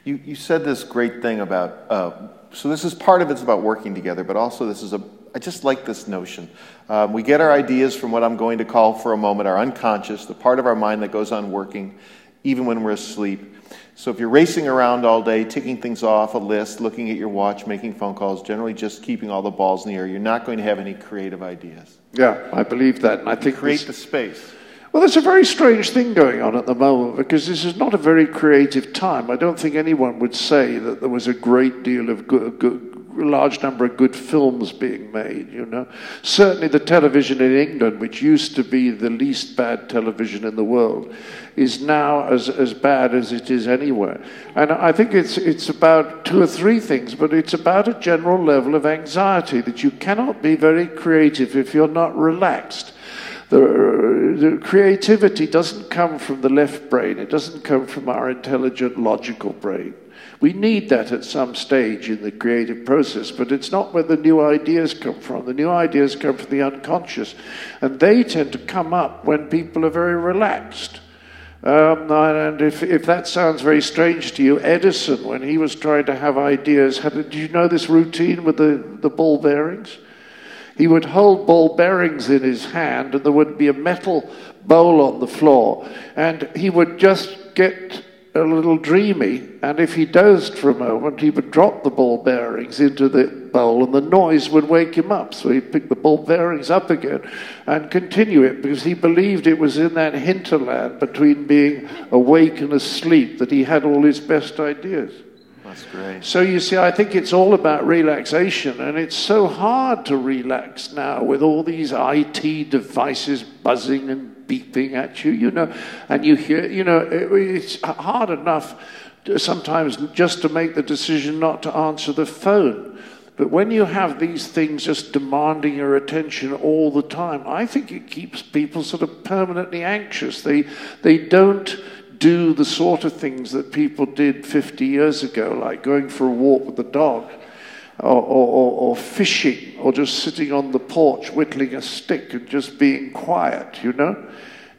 You, you said this great thing about, uh, so this is part of it's about working together, but also this is a, I just like this notion. Um, we get our ideas from what I'm going to call for a moment our unconscious, the part of our mind that goes on working, even when we're asleep. So if you're racing around all day, ticking things off a list, looking at your watch, making phone calls, generally just keeping all the balls in the air, you're not going to have any creative ideas. Yeah, I believe that. And I think create the space. Well, there's a very strange thing going on at the moment, because this is not a very creative time. I don't think anyone would say that there was a great deal of good, good large number of good films being made, you know. Certainly the television in England, which used to be the least bad television in the world, is now as, as bad as it is anywhere. And I think it's it's about two or three things, but it's about a general level of anxiety that you cannot be very creative if you're not relaxed. The, the creativity doesn't come from the left brain. It doesn't come from our intelligent, logical brain. We need that at some stage in the creative process, but it's not where the new ideas come from. The new ideas come from the unconscious, and they tend to come up when people are very relaxed. Um, and if, if that sounds very strange to you, Edison, when he was trying to have ideas, had, did you know this routine with the, the ball bearings? He would hold ball bearings in his hand, and there would be a metal bowl on the floor, and he would just get a little dreamy, and if he dozed for a moment, he would drop the ball bearings into the bowl, and the noise would wake him up, so he'd pick the ball bearings up again and continue it, because he believed it was in that hinterland between being awake and asleep that he had all his best ideas. That's great. So you see, I think it's all about relaxation, and it's so hard to relax now with all these I T devices buzzing and beeping at you, you know, and you hear, you know, it, it's hard enough to, sometimes just to make the decision not to answer the phone. But when you have these things just demanding your attention all the time, I think it keeps people sort of permanently anxious. They, they don't do the sort of things that people did fifty years ago, like going for a walk with the dog, or, or, or fishing, or just sitting on the porch whittling a stick and just being quiet, you know?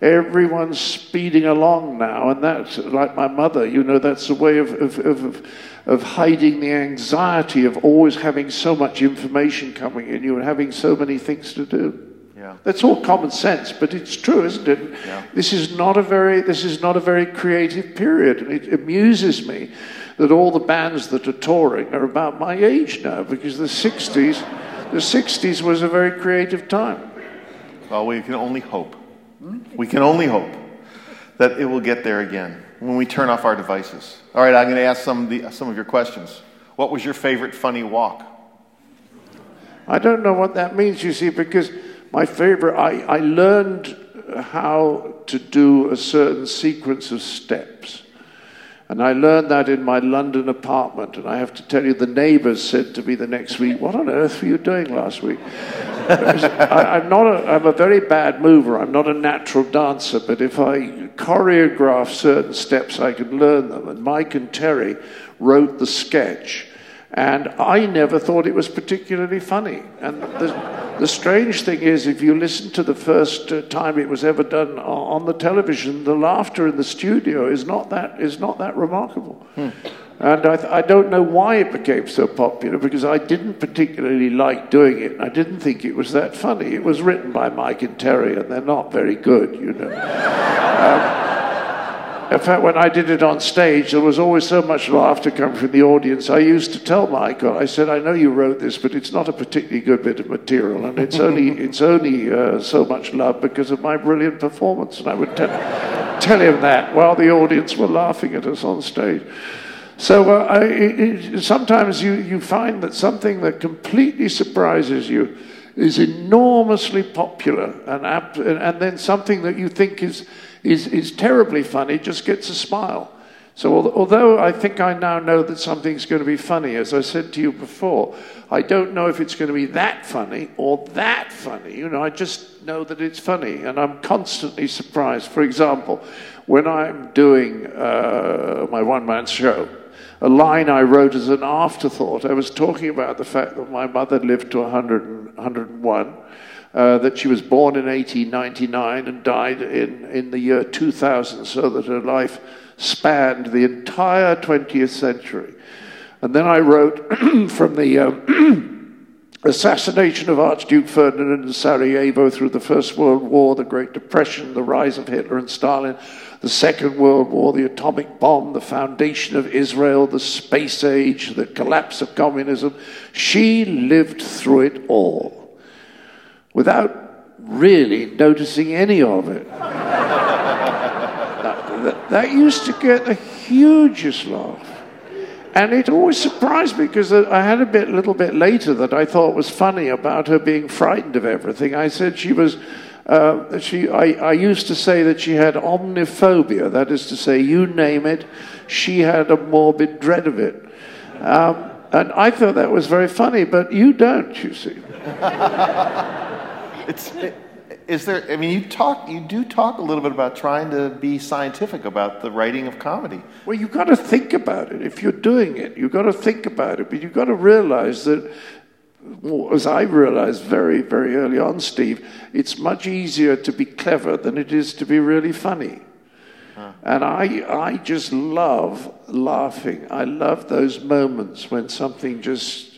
Everyone's speeding along now, and that's, like my mother, you know, that's a way of, of, of, of hiding the anxiety of always having so much information coming in you and having so many things to do. Yeah. That's all common sense, but it's true, isn't it? Yeah. This is not a very this is not a very creative period, and it amuses me that all the bands that are touring are about my age now, because the sixties, the sixties was a very creative time. Well, we can only hope. We can only hope that it will get there again when we turn off our devices. All right, I'm going to ask some of the, some of your questions. What was your favorite funny walk? I don't know what that means, you see, because my favorite, I, I learned how to do a certain sequence of steps. And I learned that in my London apartment. And I have to tell you, the neighbors said to me the next week, "What on earth were you doing last week?" I, I'm not a, I'm a very bad mover. I'm not a natural dancer. But if I choreograph certain steps, I can learn them. And Mike and Terry wrote the sketch. And I never thought it was particularly funny. And the, the strange thing is, if you listen to the first uh, time it was ever done on, on the television, the laughter in the studio is not that is not that remarkable. Hmm. And I, th- I don't know why it became so popular, because I didn't particularly like doing it, and I didn't think it was that funny. It was written by Mike and Terry, and they're not very good, you know. um, In fact, when I did it on stage, there was always so much laughter coming from the audience. I used to tell Michael, I said, I know you wrote this, but it's not a particularly good bit of material, and it's only it's only uh, so much love because of my brilliant performance. And I would tell, tell him that while the audience were laughing at us on stage. So uh, I, it, it, sometimes you, you find that something that completely surprises you is enormously popular, and ab- and then something that you think is is is terribly funny just gets a smile. So al- although I think I now know that something's going to be funny, as I said to you before, I don't know if it's going to be that funny or that funny. You know, I just know that it's funny, and I'm constantly surprised. For example, when I'm doing uh, my one-man show, a line I wrote as an afterthought. I was talking about the fact that my mother lived to one hundred and one, uh, that she was born in eighteen ninety-nine and died in, in the year two thousand, so that her life spanned the entire twentieth century. And then I wrote from the um, assassination of Archduke Ferdinand in Sarajevo through the First World War, the Great Depression, the rise of Hitler and Stalin, the Second World War, the atomic bomb, the foundation of Israel, the space age, the collapse of communism. She lived through it all without really noticing any of it. that, that, that used to get the hugest laugh. And it always surprised me, because I had a bit, little bit later that I thought was funny about her being frightened of everything. I said she was... Uh, she, I, I used to say that she had omniphobia, that is to say, you name it, she had a morbid dread of it. Um, and I thought that was very funny, but you don't, you see. it's, it, is there, I mean, you talk, you do talk a little bit about trying to be scientific about the writing of comedy. Well, you've got to think about it. If you're doing it, you've got to think about it, but you've got to realize that, as I realized very, very early on, Steve, it's much easier to be clever than it is to be really funny. Huh. And I, I just love laughing. I love those moments when something just,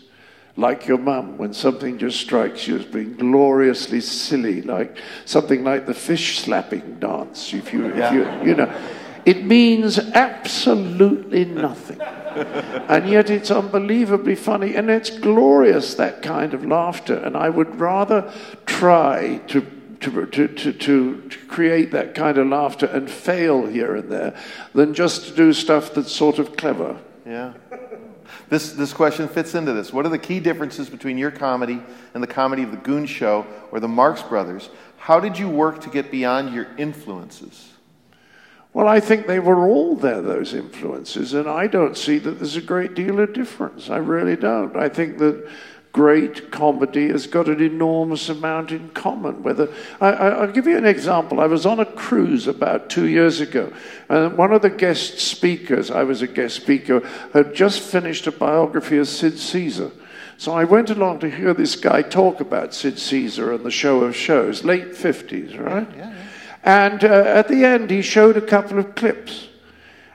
like your mum, when something just strikes you as being gloriously silly, like something like the fish slapping dance. If you, yeah. if you, you know, it means absolutely nothing. And yet it's unbelievably funny, and it's glorious, that kind of laughter. And I would rather try to to to to, to create that kind of laughter and fail here and there than just to do stuff that's sort of clever. Yeah. This this question fits into this. What are the key differences between your comedy and the comedy of the Goon Show or the Marx Brothers? How did you work to get beyond your influences? Well, I think they were all there, those influences, and I don't see that there's a great deal of difference. I really don't. I think that great comedy has got an enormous amount in common. Whether I, I'll give you an example. I was on a cruise about two years ago, and one of the guest speakers, I was a guest speaker, had just finished a biography of Sid Caesar. So I went along to hear this guy talk about Sid Caesar and the show of shows, late fifties, right? Yeah, yeah. And uh, at the end, he showed a couple of clips.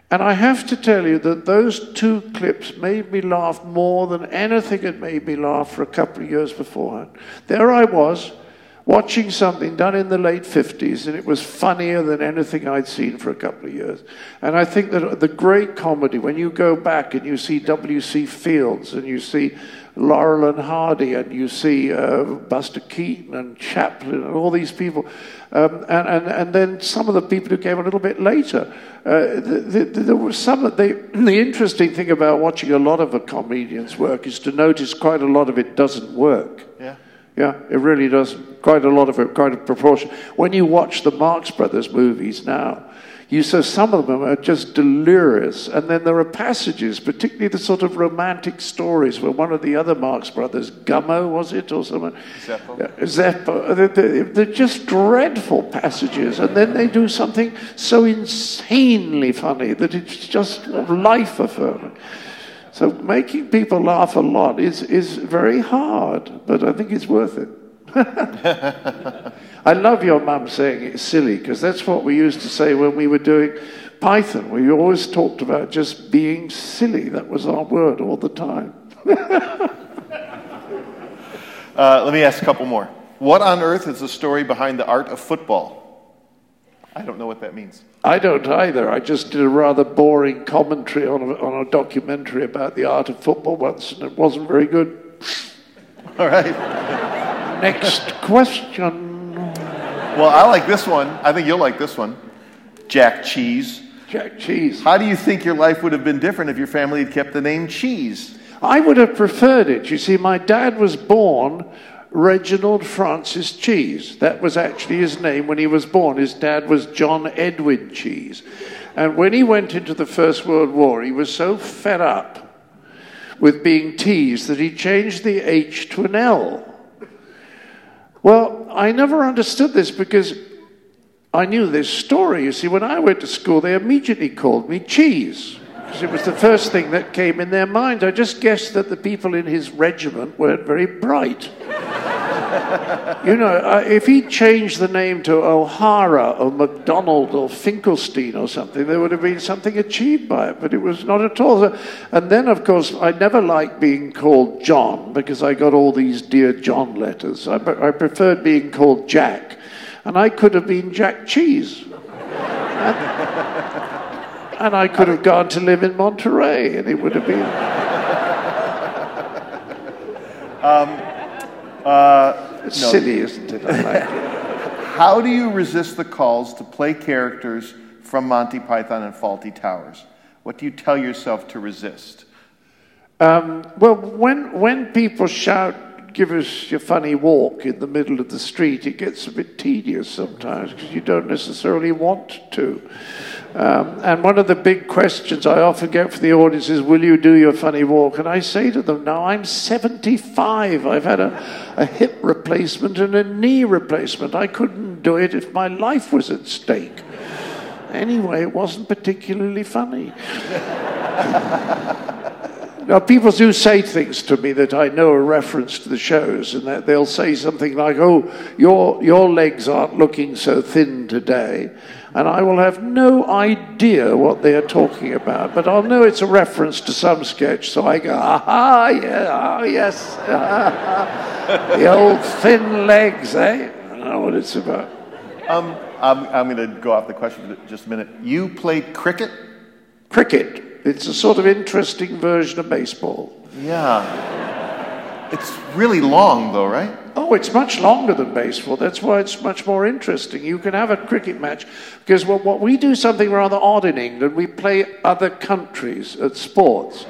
And I have to tell you that those two clips made me laugh more than anything had made me laugh for a couple of years beforehand. There I was, watching something done in the late fifties, and it was funnier than anything I'd seen for a couple of years. And I think that the great comedy, when you go back and you see W C Fields, and you see Laurel and Hardy, and you see uh, Buster Keaton and Chaplin and all these people, um, and, and and then some of the people who came a little bit later. Uh, the, the, the, there was some of the, the interesting thing about watching a lot of a comedian's work is to notice quite a lot of it doesn't work. Yeah, yeah, it really doesn't. Quite a lot of it, quite a proportion. When you watch the Marx Brothers movies now, You so some of them are just delirious. And then there are passages, particularly the sort of romantic stories, where one of the other Marx Brothers, Gummo, was it, or someone? Zeppo. Uh, Zeppo. They're, they're, they're just dreadful passages. And then they do something so insanely funny that it's just life-affirming. So making people laugh a lot is, is very hard, but I think it's worth it. I love your mum saying it's silly, because that's what we used to say when we were doing Python. We always talked about just being silly. That was our word all the time. uh, let me ask a couple more. What on earth is the story behind the art of football? I don't know what that means. I don't either. I just did a rather boring commentary on a, on a documentary about the art of football once, and it wasn't very good. All right. Next question. Well, I like this one. I think you'll like this one. Jack Cheese. Jack Cheese. How do you think your life would have been different if your family had kept the name Cheese? I would have preferred it. You see, my dad was born Reginald Francis Cheese. That was actually his name when he was born. His dad was John Edwin Cheese. And when he went into the First World War, he was so fed up with being teased that he changed the H to an L. Well, I never understood this because I knew this story. You see, when I went to school, they immediately called me Cheese. Because it was the first thing that came in their mind. I just guessed that the people in his regiment weren't very bright. You know, uh, if he changed the name to O'Hara or McDonald or Finkelstein or something, there would have been something achieved by it, but it was not at all. And then, of course, I never liked being called John because I got all these Dear John letters. I, I preferred being called Jack, and I could have been Jack Cheese. and, and I could have gone to live in Monterey, and it would have been... um. Uh, it's no. Silly, isn't it? I like it. How do you resist the calls to play characters from Monty Python and Fawlty Towers? What do you tell yourself to resist? Um, well, when when people shout, "Give us your funny walk" in the middle of the street, it gets a bit tedious sometimes because you don't necessarily want to. Um, and one of the big questions I often get from the audience is, will you do your funny walk? And I say to them, now I'm seventy-five. I've had a, a hip replacement and a knee replacement. I couldn't do it if my life was at stake. Anyway, it wasn't particularly funny. Now, people do say things to me that I know are reference to the shows, and that they'll say something like, oh, your your legs aren't looking so thin today. And I will have no idea what they are talking about, but I'll know it's a reference to some sketch, so I go, aha, yeah, oh, yes, ah, the old thin legs, eh? I don't know what it's about. Um, I'm, I'm going to go off the question for just a minute. You played cricket? Cricket. It's a sort of interesting version of baseball. Yeah. It's really long, though, right? Oh, it's much longer than baseball. That's why it's much more interesting. You can have a cricket match because well, what we do something rather odd in England. We play other countries at sports.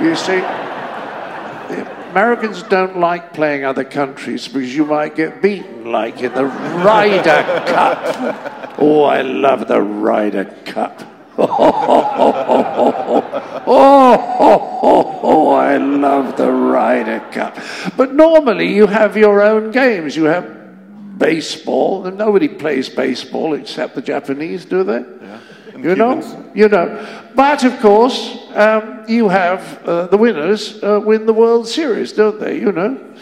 You see, the Americans don't like playing other countries because you might get beaten, like in the Ryder Cup. Oh, I love the Ryder Cup. Oh, oh, oh, oh, oh, oh, oh, oh, I love the Ryder Cup. But normally you have your own games. You have baseball, and nobody plays baseball except the Japanese, do they? Yeah. You know, you know. But of course, um, you have uh, the winners uh, win the World Series, don't they? You know,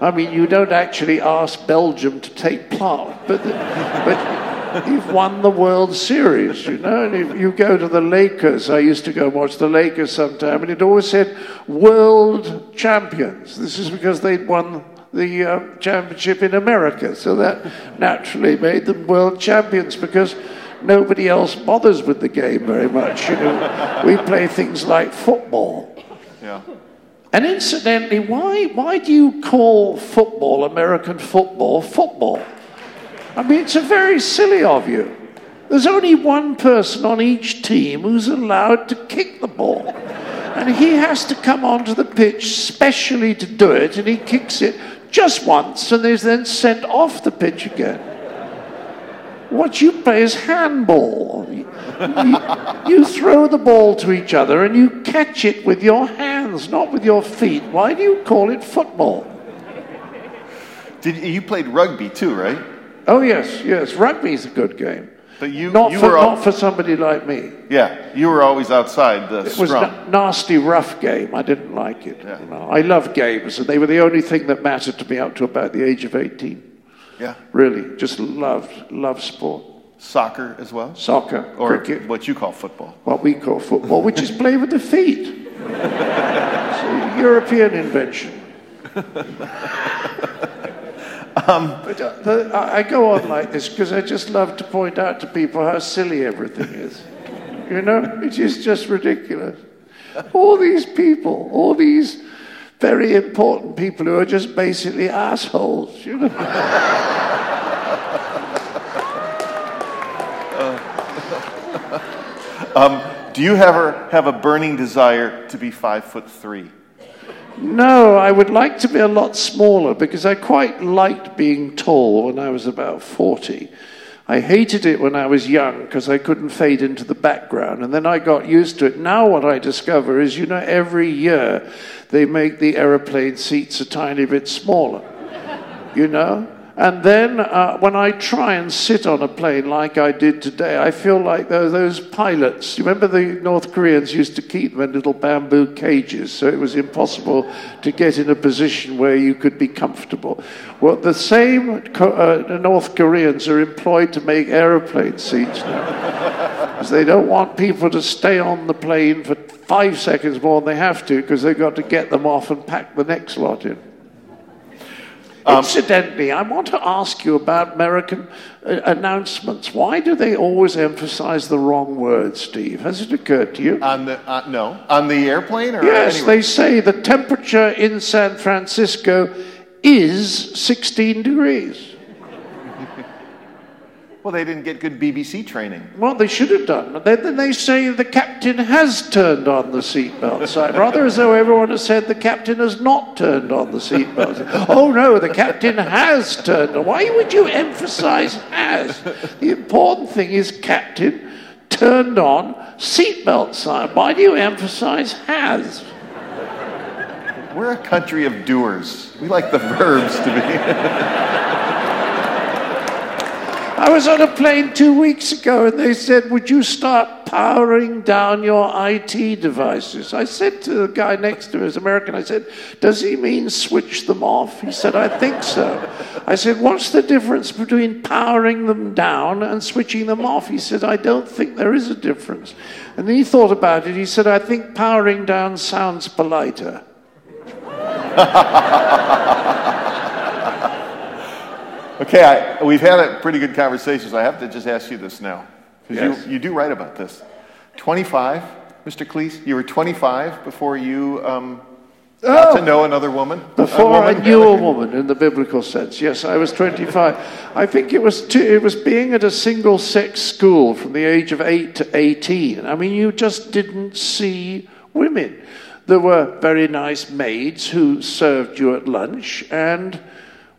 I mean, you don't actually ask Belgium to take part, but the, but. You've won the World Series, you know, and if you go to the Lakers, I used to go watch the Lakers sometime, and it always said world champions. This is because they'd won the uh, championship in America, so that naturally made them world champions because nobody else bothers with the game very much. You know, we play things like football. Yeah. And incidentally, why why do you call football, American football, football? I mean, it's a very silly of you. There's only one person on each team who's allowed to kick the ball. And he has to come onto the pitch specially to do it, and he kicks it just once, and is then sent off the pitch again. What you play is handball. You, you throw the ball to each other, and you catch it with your hands, not with your feet. Why do you call it football? Did, you played rugby too, right? Oh, yes, yes. Rugby's a good game. But you, not, you for, were al- not for somebody like me. Yeah, you were always outside the it scrum. It was a n- nasty, rough game. I didn't like it. Yeah. You know, I love games, and they were the only thing that mattered to me up to about the age of eighteen. Yeah. Really, just loved, loved sport. Soccer as well? Soccer, or cricket. What you call football. What we call football, which is play with the feet. It's a European invention. Um, but uh, the, I go on like this because I just love to point out to people how silly everything is. You know, it is just ridiculous. All these people, all these very important people who are just basically assholes, you know. um, do you ever have a burning desire to be five foot three? No, I would like to be a lot smaller because I quite liked being tall when I was about forty. I hated it when I was young because I couldn't fade into the background, and then I got used to it. Now what I discover is, you know, every year they make the aeroplane seats a tiny bit smaller, you know? And then uh, when I try and sit on a plane like I did today, I feel like those pilots, you remember the North Koreans used to keep them in little bamboo cages, so it was impossible to get in a position where you could be comfortable. Well, the same uh, North Koreans are employed to make aeroplane seats now. Because they don't want people to stay on the plane for five seconds more than they have to, because they've got to get them off and pack the next lot in. Um, Incidentally, I want to ask you about American uh, announcements. Why do they always emphasize the wrong word, Steve? Has it occurred to you? On the uh, no, on the airplane, or yes, anywhere? They say the temperature in San Francisco is sixteen degrees. Well, they didn't get good B B C training. Well, they should have done. Then, then they say the captain has turned on the seatbelt sign, rather as though everyone has said the captain has not turned on the seatbelt sign. Oh, no, the captain has turned on. Why would you emphasize has? The important thing is captain turned on seatbelt sign. Why do you emphasize has? We're a country of doers. We like the verbs to be... I was on a plane two weeks ago and they said, would you start powering down your I T devices? I said to the guy next to me, who's American, I said, does he mean switch them off? He said, I think so. I said, what's the difference between powering them down and switching them off? He said, I don't think there is a difference. And then he thought about it. He said, I think powering down sounds politer. Okay, I, we've had a pretty good conversation, so I have to just ask you this now. Yes. You, you do write about this. twenty-five, Mister Cleese, you were twenty-five before you um, oh, got to know another woman? Before a woman, I knew a woman in the biblical sense. Yes, I was twenty-five. I think it was two, it was being at a single-sex school from the age of eight to eighteen. I mean, you just didn't see women. There were very nice maids who served you at lunch, and...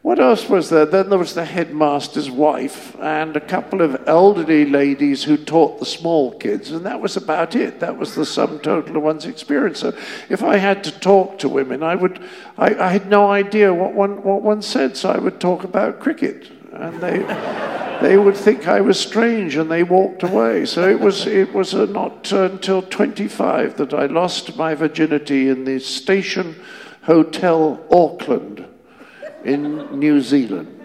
what else was there? Then there was the headmaster's wife and a couple of elderly ladies who taught the small kids, and that was about it. That was the sum total of one's experience. So if I had to talk to women, I would. I, I had no idea what one what one said, so I would talk about cricket, and they they would think I was strange, and they walked away. So it was it was a, not until twenty-five that I lost my virginity in the Station Hotel Auckland. In New Zealand.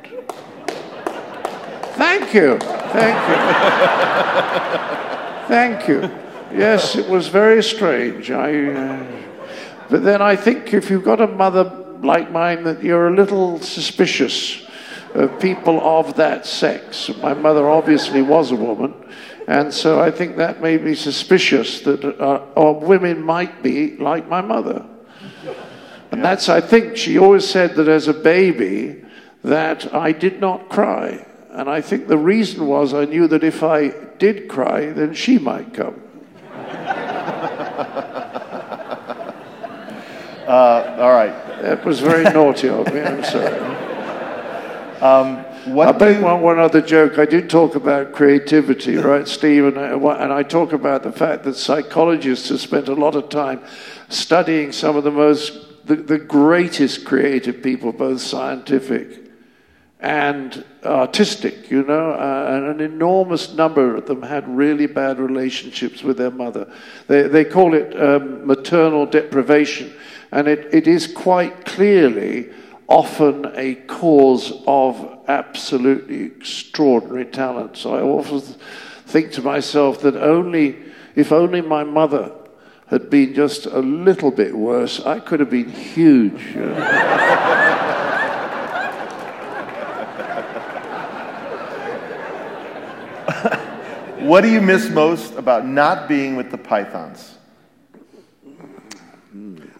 Thank you. Thank you. Thank you. Yes, it was very strange. I, uh, but then I think if you've got a mother like mine, that you're a little suspicious of people of that sex. My mother obviously was a woman, and so I think that made me suspicious that uh, or women might be like my mother. And that's, I think, she always said that as a baby, that I did not cry. And I think the reason was I knew that if I did cry, then she might come. uh, all right. That was very naughty of me, I'm sorry. Um, What I'll make one, one other joke. I do talk about creativity, right, Steve? And I, and I talk about the fact that psychologists have spent a lot of time studying some of the most, the, the greatest creative people, both scientific and artistic, you know, uh, and an enormous number of them had really bad relationships with their mother. They, they call it um, maternal deprivation, and it, it is quite clearly often a cause of absolutely extraordinary talent. So I often think to myself that only, if only my mother had been just a little bit worse, I could have been huge. You know? What do you miss most about not being with the Pythons?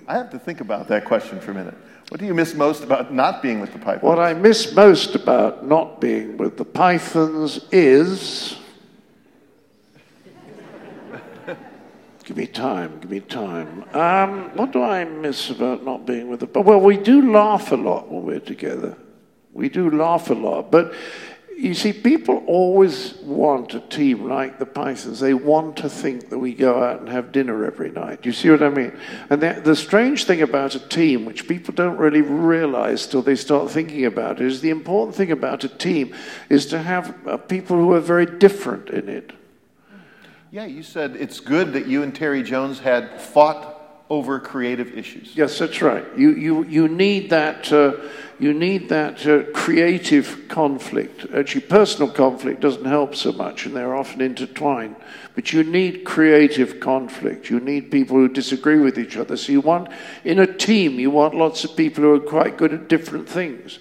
I have to think about that question for a minute. What do you miss most about not being with the Pythons? What I miss most about not being with the Pythons is... Give me time, give me time. Um, what do I miss about not being with the Pythons? Well, we do laugh a lot when we're together. We do laugh a lot, but... You see, people always want a team like the Pythons. They want to think that we go out and have dinner every night. You see what I mean? And the, the strange thing about a team, which people don't really realize till they start thinking about it, is the important thing about a team is to have uh, people who are very different in it. Yeah, you said it's good that you and Terry Jones had fought over creative issues. Yes, that's right. You you you need that uh, you need that uh, creative conflict. Actually, personal conflict doesn't help so much, and they're often intertwined. But you need creative conflict. You need people who disagree with each other. So you want in a team, you want lots of people who are quite good at different things.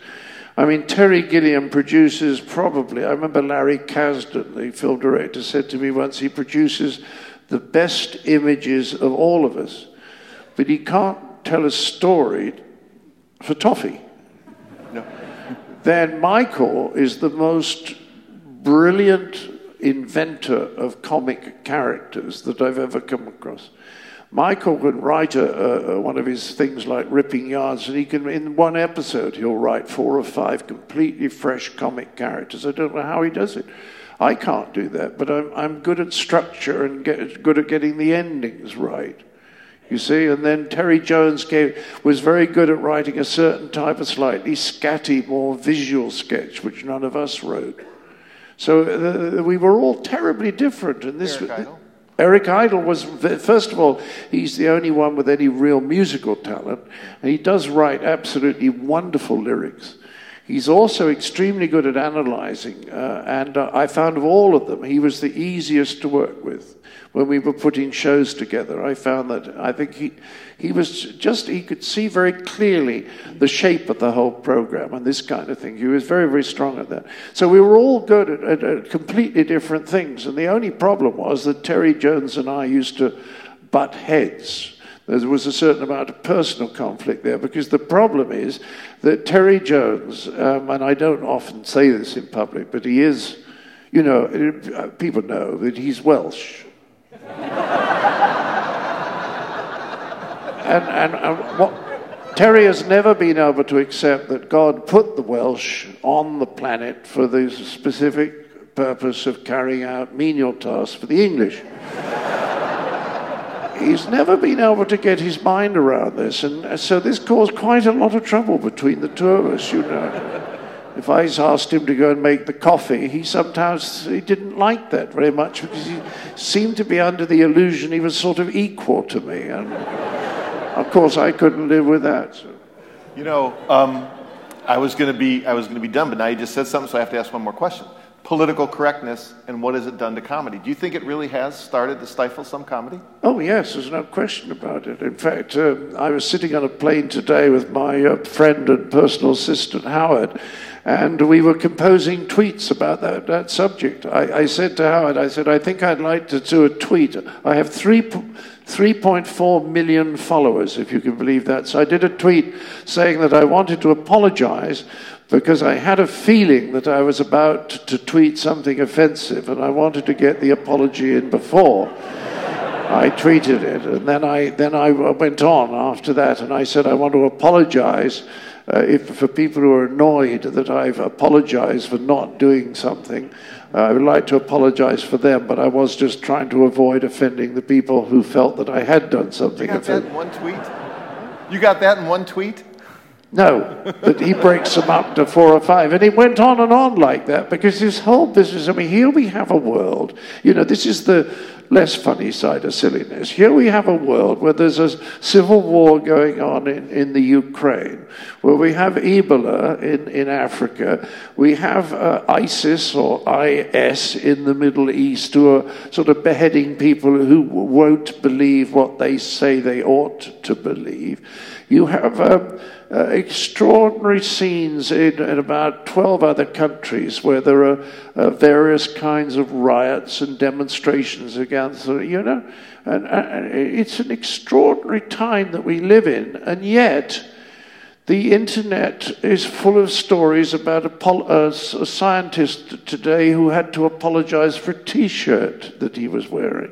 I mean, Terry Gilliam produces probably. I remember Larry Kasdan, the film director, said to me once he produces the best images of all of us. But he can't tell a story for toffee. No. Then Michael is the most brilliant inventor of comic characters that I've ever come across. Michael can write a, a, one of his things like Ripping Yards, and he can, in one episode, he'll write four or five completely fresh comic characters. I don't know how he does it. I can't do that, but I'm, I'm good at structure and get, good at getting the endings right. You see, and then Terry Jones gave, was very good at writing a certain type of slightly scatty, more visual sketch, which none of us wrote. So uh, we were all terribly different. And this Eric Idle. Eric Idle was, first of all, he's the only one with any real musical talent, and he does write absolutely wonderful lyrics. He's also extremely good at analyzing, uh, and uh, I found of all of them, he was the easiest to work with. When we were putting shows together, I found that I think he he was just, he could see very clearly the shape of the whole program and this kind of thing. He was very, very strong at that. So we were all good at, at, at completely different things, and the only problem was that Terry Jones and I used to butt heads. There was a certain amount of personal conflict there, because the problem is that Terry Jones, um, and I don't often say this in public, but he is, you know, people know that he's Welsh. and and uh, what, Terry has never been able to accept that God put the Welsh on the planet for the specific purpose of carrying out menial tasks for the English. He's never been able to get his mind around this, and so this caused quite a lot of trouble between the two of us, you know. If I asked him to go and make the coffee, he sometimes he didn't like that very much, because he seemed to be under the illusion he was sort of equal to me, and of course I couldn't live with that. So. You know, um, I was going to be I was going to be done, but now you just said something, so I have to ask one more question. Political correctness, and what has it done to comedy? Do you think it really has started to stifle some comedy? Oh, yes, there's no question about it. In fact, uh, I was sitting on a plane today with my uh, friend and personal assistant, Howard, and we were composing tweets about that, that subject. I, I said to Howard, I said, I think I'd like to do a tweet. I have three... Po- three point four million followers, if you can believe that. So I did a tweet saying that I wanted to apologize because I had a feeling that I was about to tweet something offensive, and I wanted to get the apology in before I tweeted it. And then I then I went on after that, and I said I want to apologize uh, if for people who are annoyed that I've apologized for not doing something. I would like to apologize for them, but I was just trying to avoid offending the people who felt that I had done something. You got that in one tweet? You got that in one tweet? No, but he breaks them up to four or five. And it went on and on like that, because this whole business, I mean, here we have a world, you know, this is the less funny side of silliness. Here we have a world where there's a civil war going on in, in the Ukraine, where we have Ebola in, in Africa, we have uh, ISIS or I S in the Middle East, who are sort of beheading people who won't believe what they say they ought to believe. You have um, uh, extraordinary scenes in, in about twelve other countries where there are uh, various kinds of riots and demonstrations against, you know, and, and it's an extraordinary time that we live in, and yet the internet is full of stories about a, pol- a, a scientist today who had to apologize for a T-shirt that he was wearing.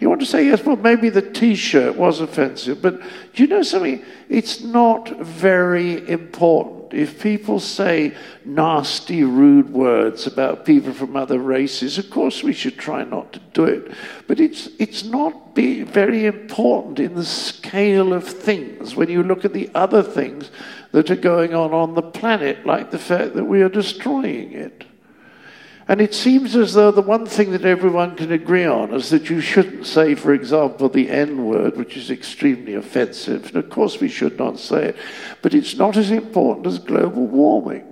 You want to say, yes, well, maybe the T-shirt was offensive, but do you know something? It's not very important. If people say nasty, rude words about people from other races, of course we should try not to do it. But it's it's not be very important in the scale of things when you look at the other things that are going on on the planet, like the fact that we are destroying it. And it seems as though the one thing that everyone can agree on is that you shouldn't say, for example, the N-word, which is extremely offensive. And of course we should not say it. But it's not as important as global warming.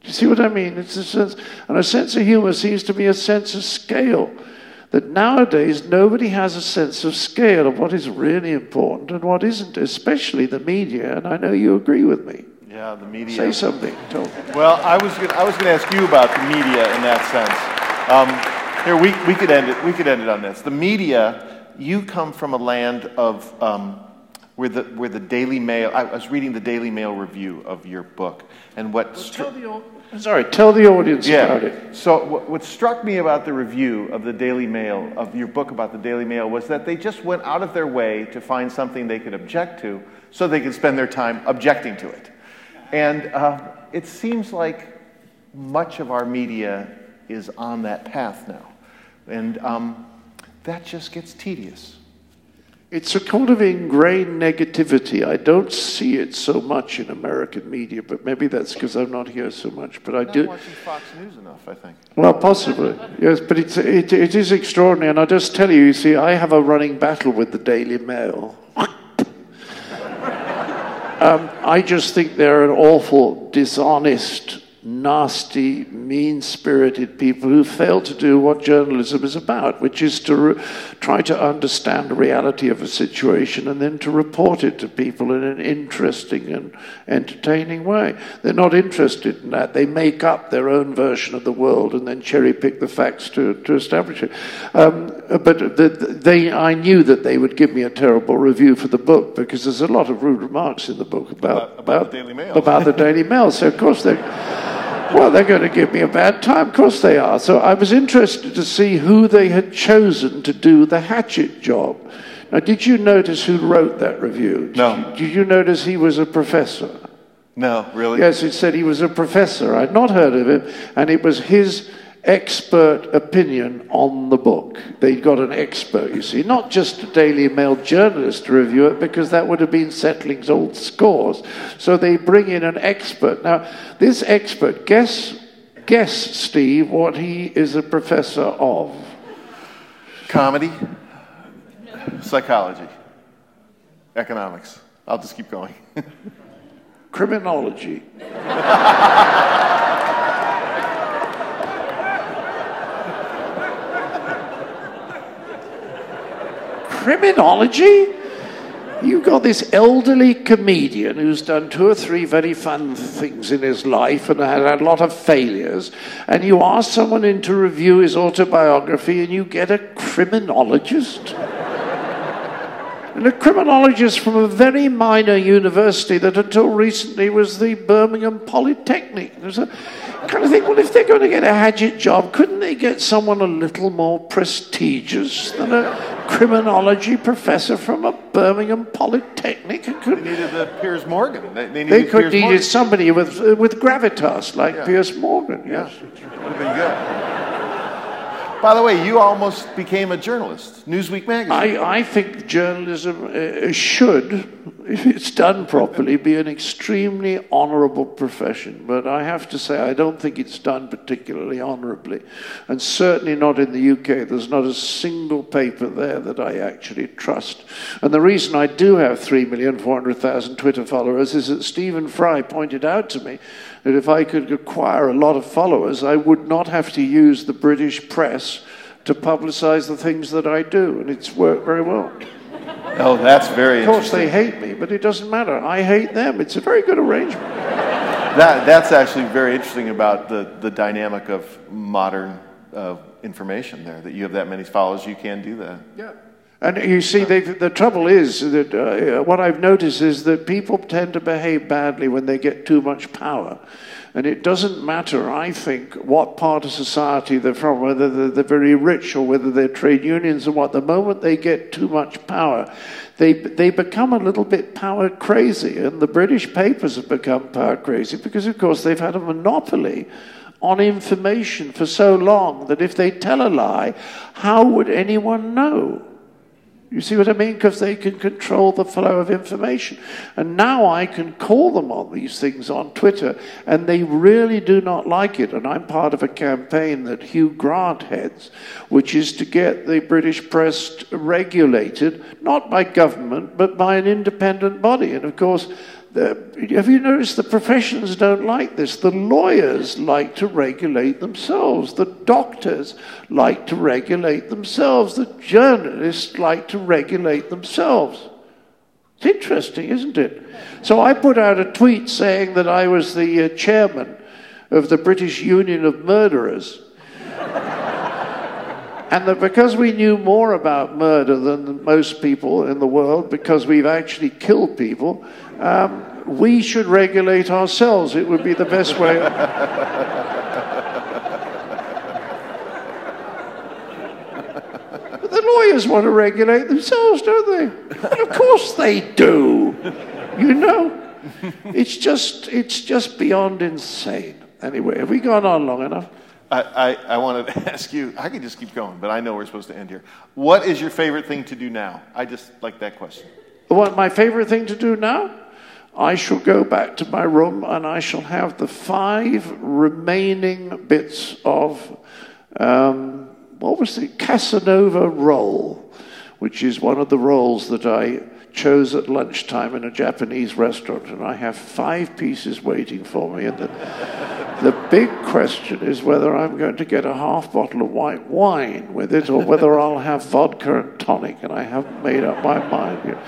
Do you see what I mean? It's a sense, and a sense of humor seems to be a sense of scale. That nowadays nobody has a sense of scale of what is really important and what isn't, especially the media. And I know you agree with me. Yeah, the media. Say something. Don't. Well, I was gonna, I was going to ask you about the media in that sense. Um, here, we we could end it. We could end it on this. The media. You come from a land of um, where the where the Daily Mail. I was reading the Daily Mail review of your book, and what. Well, stru- tell the, sorry, tell the audience yeah. about it. So what, what struck me about the review of the Daily Mail of your book about the Daily Mail was that they just went out of their way to find something they could object to, so they could spend their time objecting to it. And uh, it seems like much of our media is on that path now. And um, that just gets tedious. It's a kind of ingrained negativity. I don't see it so much in American media, but maybe that's because I'm not here so much. But I do. Not watching Fox News enough, I think. Well, possibly, yes. But it's, it, it is extraordinary. And I'll just tell you, you see, I have a running battle with the Daily Mail. Um, I just think they're an awful, dishonest, nasty, mean-spirited people who fail to do what journalism is about, which is to re- try to understand the reality of a situation and then to report it to people in an interesting and entertaining way. They're not interested in that. They make up their own version of the world and then cherry-pick the facts to, to establish it. Um, but the, they, I knew that they would give me a terrible review for the book because there's a lot of rude remarks in the book about, about, about, about the Daily Mail. About the Daily Mail. So, of course, they're... Well, they're going to give me a bad time. Of course they are. So I was interested to see who they had chosen to do the hatchet job. Now, did you notice who wrote that review? No. Did you, did you notice he was a professor? No, really? Yes, it said he was a professor. I'd not heard of him. And it was his expert opinion on the book. They'd got an expert, you see, not just a Daily Mail journalist to review it, because that would have been settling old scores. So they bring in an expert. Now, this expert, guess, guess, Steve, what he is a professor of. Comedy, psychology, economics. I'll just keep going. Criminology. Criminology? You've got this elderly comedian who's done two or three very fun things in his life and had a lot of failures, and you ask someone in to review his autobiography and you get a criminologist? And a criminologist from a very minor university that until recently was the Birmingham Polytechnic. Kind of think, well, if they're going to get a hatchet job, couldn't they get someone a little more prestigious than a criminology professor from a Birmingham Polytechnic? Could, they needed the Piers Morgan. They, they needed, they could needed somebody with uh, with gravitas like yeah. Piers Morgan. Yes, yeah. Would have been good. By the way, you almost became a journalist, Newsweek magazine. I, I think journalism uh, should, if it's done properly, be an extremely honorable profession. But I have to say, I don't think it's done particularly honorably. And certainly not in the U K. There's not a single paper there that I actually trust. And the reason I do have three million four hundred thousand Twitter followers is that Stephen Fry pointed out to me that if I could acquire a lot of followers, I would not have to use the British press to publicize the things that I do. And it's worked very well. Oh, that's very interesting. Of course, they hate me, but it doesn't matter. I hate them. It's a very good arrangement. That, that's actually very interesting about the, the dynamic of modern uh, information there, that you have that many followers, you can do that. Yeah. And you see, the trouble is that uh, what I've noticed is that people tend to behave badly when they get too much power. And it doesn't matter, I think, what part of society they're from, whether they're, they're very rich or whether they're trade unions or what. The moment they get too much power, they they become a little bit power crazy. And the British papers have become power crazy because, of course, they've had a monopoly on information for so long that if they tell a lie, how would anyone know? You see what I mean? Because they can control the flow of information. And now I can call them on these things on Twitter, and they really do not like it. And I'm part of a campaign that Hugh Grant heads, which is to get the British press regulated, not by government, but by an independent body. And of course, the, have you noticed the professions don't like this? The lawyers like to regulate themselves. The doctors like to regulate themselves. The journalists like to regulate themselves. It's interesting, isn't it? So I put out a tweet saying that I was the uh, chairman of the British Union of Murderers. And that because we knew more about murder than most people in the world, because we've actually killed people, um, we should regulate ourselves. It would be the best way. But the lawyers want to regulate themselves, don't they? And of course they do. You know, it's just it's just beyond insane. Anyway, have we gone on long enough? I, I, I wanted to ask you, I could just keep going, but I know we're supposed to end here. What is your favorite thing to do now? I just like that question. What, my favorite thing to do now? I shall go back to my room and I shall have the five remaining bits of, um, what was the Casanova roll, which is one of the rolls that I chose at lunchtime in a Japanese restaurant, and I have five pieces waiting for me. And the, the big question is whether I'm going to get a half bottle of white wine with it or whether I'll have vodka and tonic, and I haven't made up my mind yet.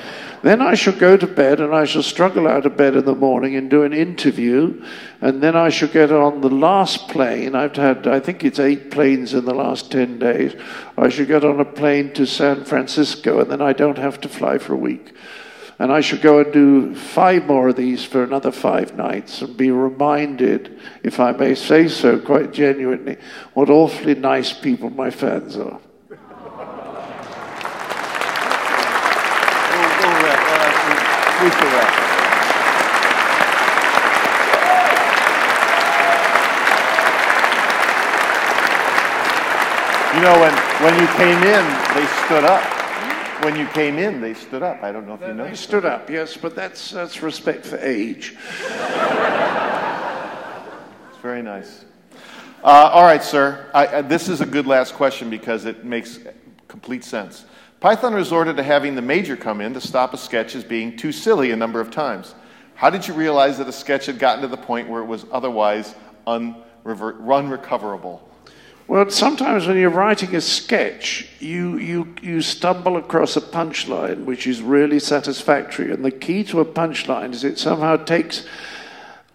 Then I shall go to bed, and I shall struggle out of bed in the morning and do an interview, and then I shall get on the last plane. I've had, I think it's eight planes in the last ten days. I shall get on a plane to San Francisco, and then I don't have to fly for a week. And I should go and do five more of these for another five nights and be reminded, if I may say so quite genuinely, what awfully nice people my fans are. You know, when, when you came in, they stood up. When you came in, they stood up. I don't know if you noticed. They stood up, yes, but that's that's respect for age. It's very nice. Uh, all right, sir. I, uh, this is a good last question because it makes complete sense. Python resorted to having the major come in to stop a sketch as being too silly a number of times. How did you realize that a sketch had gotten to the point where it was otherwise unrever- unrecoverable? Well, sometimes when you're writing a sketch, you, you you stumble across a punchline which is really satisfactory. And the key to a punchline is it somehow takes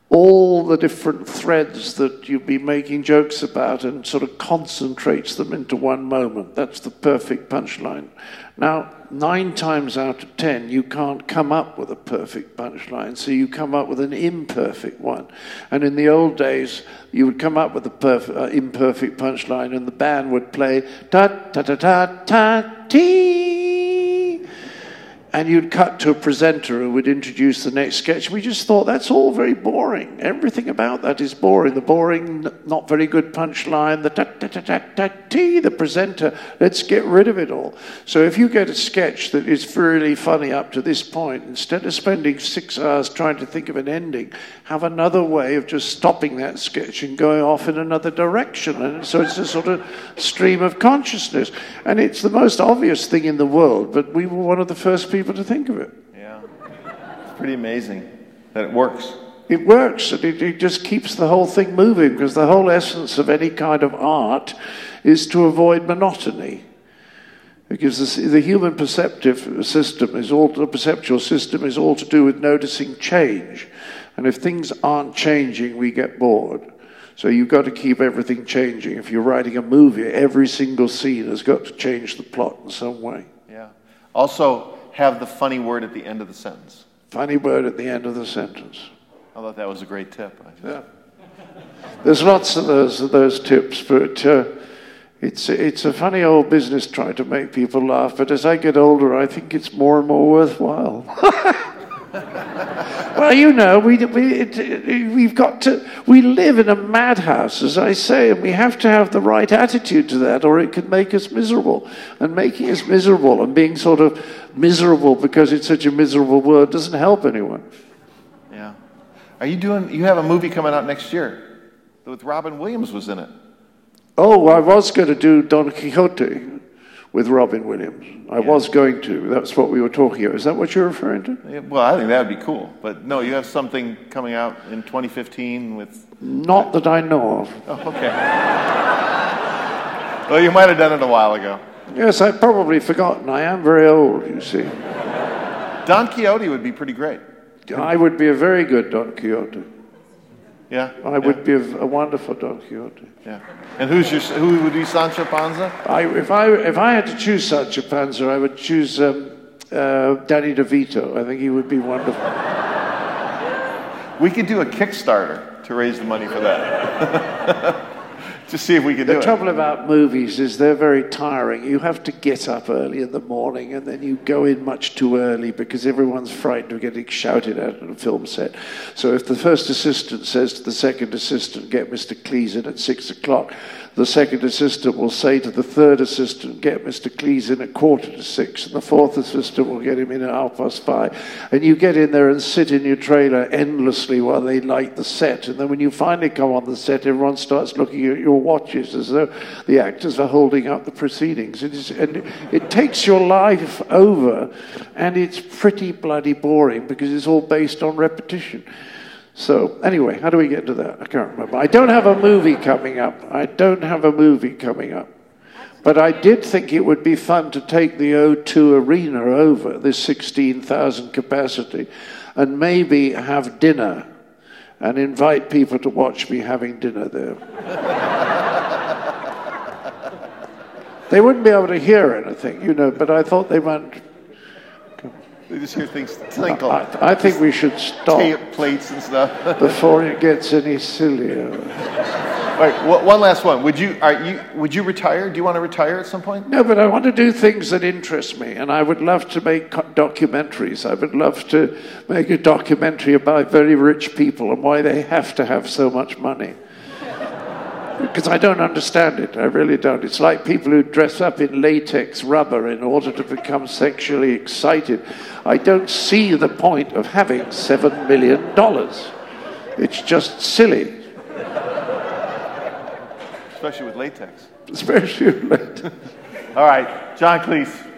all the different threads that you've been making jokes about and sort of concentrates them into one moment. That's the perfect punchline. Now, nine times out of ten, you can't come up with a perfect punchline, so you come up with an imperfect one. And in the old days, you would come up with a perf- uh, imperfect punchline, and the band would play ta ta ta ta ta tee, and you'd cut to a presenter who would introduce the next sketch. We just thought that's all very boring. Everything about that is boring. The boring, not very good punchline, the ta ta ta ta ta tee, the presenter. Let's get rid of it all. So if you get a sketch that is really funny up to this point, instead of spending six hours trying to think of an ending, have another way of just stopping that sketch and going off in another direction. And so it's a sort of stream of consciousness. And it's the most obvious thing in the world, but we were one of the first people to think of it. Yeah. It's pretty amazing that it works. It works. And it, it just keeps the whole thing moving, because the whole essence of any kind of art is to avoid monotony. It gives us the human perceptive system is all the perceptual system is all to do with noticing change, and if things aren't changing, we get bored. So you've got to keep everything changing. If you're writing a movie, every single scene has got to change the plot in some way. Yeah. Also, have the funny word at the end of the sentence. Funny word at the end of the sentence. I thought that was a great tip. I just... Yeah. There's lots of those of those tips, but uh, it's it's a funny old business trying to make people laugh. But as I get older, I think it's more and more worthwhile. Well, you know, we, we, it, we've got to, we live in a madhouse, as I say, and we have to have the right attitude to that, or it can make us miserable. And making us miserable and being sort of miserable because it's such a miserable word doesn't help anyone. Yeah. Are you doing, you have a movie coming out next year with Robin Williams was in it. Oh, I was going to do Don Quixote with Robin Williams. I yeah. was going to. That's what we were talking about. Is that what you're referring to? Yeah, well, I think that would be cool. But no, you have something coming out in twenty fifteen with... Not that I know of. Oh, okay. Well, you might have done it a while ago. Yes, I've probably forgotten. I am very old, you see. Don Quixote would be pretty great. I would be a very good Don Quixote. Yeah, I yeah. would be a, a wonderful Don Quixote. Yeah, and who's your, who would be Sancho Panza? I, if I if I had to choose Sancho Panza, I would choose um, uh, Danny DeVito. I think he would be wonderful. We could do a Kickstarter to raise the money for that. Just see if we could do it. The trouble about movies is they're very tiring. You have to get up early in the morning, and then you go in much too early because everyone's frightened of getting shouted at on a film set. So if the first assistant says to the second assistant, get Mister Cleese in at six o'clock, the second assistant will say to the third assistant, get Mister Cleese in at quarter to six, and the fourth assistant will get him in at half past five. And you get in there and sit in your trailer endlessly while they light the set. And then when you finally come on the set, everyone starts looking at your watches as though the actors are holding up the proceedings. It is, and it, it takes your life over, and it's pretty bloody boring because it's all based on repetition. So, anyway, how do we get to that? I can't remember. I don't have a movie coming up. I don't have a movie coming up. But I did think it would be fun to take the O two arena over, this sixteen thousand capacity, and maybe have dinner and invite people to watch me having dinner there. They wouldn't be able to hear anything, you know, but I thought they might... They just hear things tinkle. I, I, I think we should stop. Tape plates and stuff. Before it gets any sillier. All right, w- one last one. Would you, are you, would you retire? Do you want to retire at some point? No, but I want to do things that interest me, and I would love to make documentaries. I would love to make a documentary about very rich people and why they have to have so much money. Because I don't understand it. I really don't. It's like people who dress up in latex rubber in order to become sexually excited. I don't see the point of having seven million dollars. It's just silly. Especially with latex. Especially with latex. All right, John Cleese.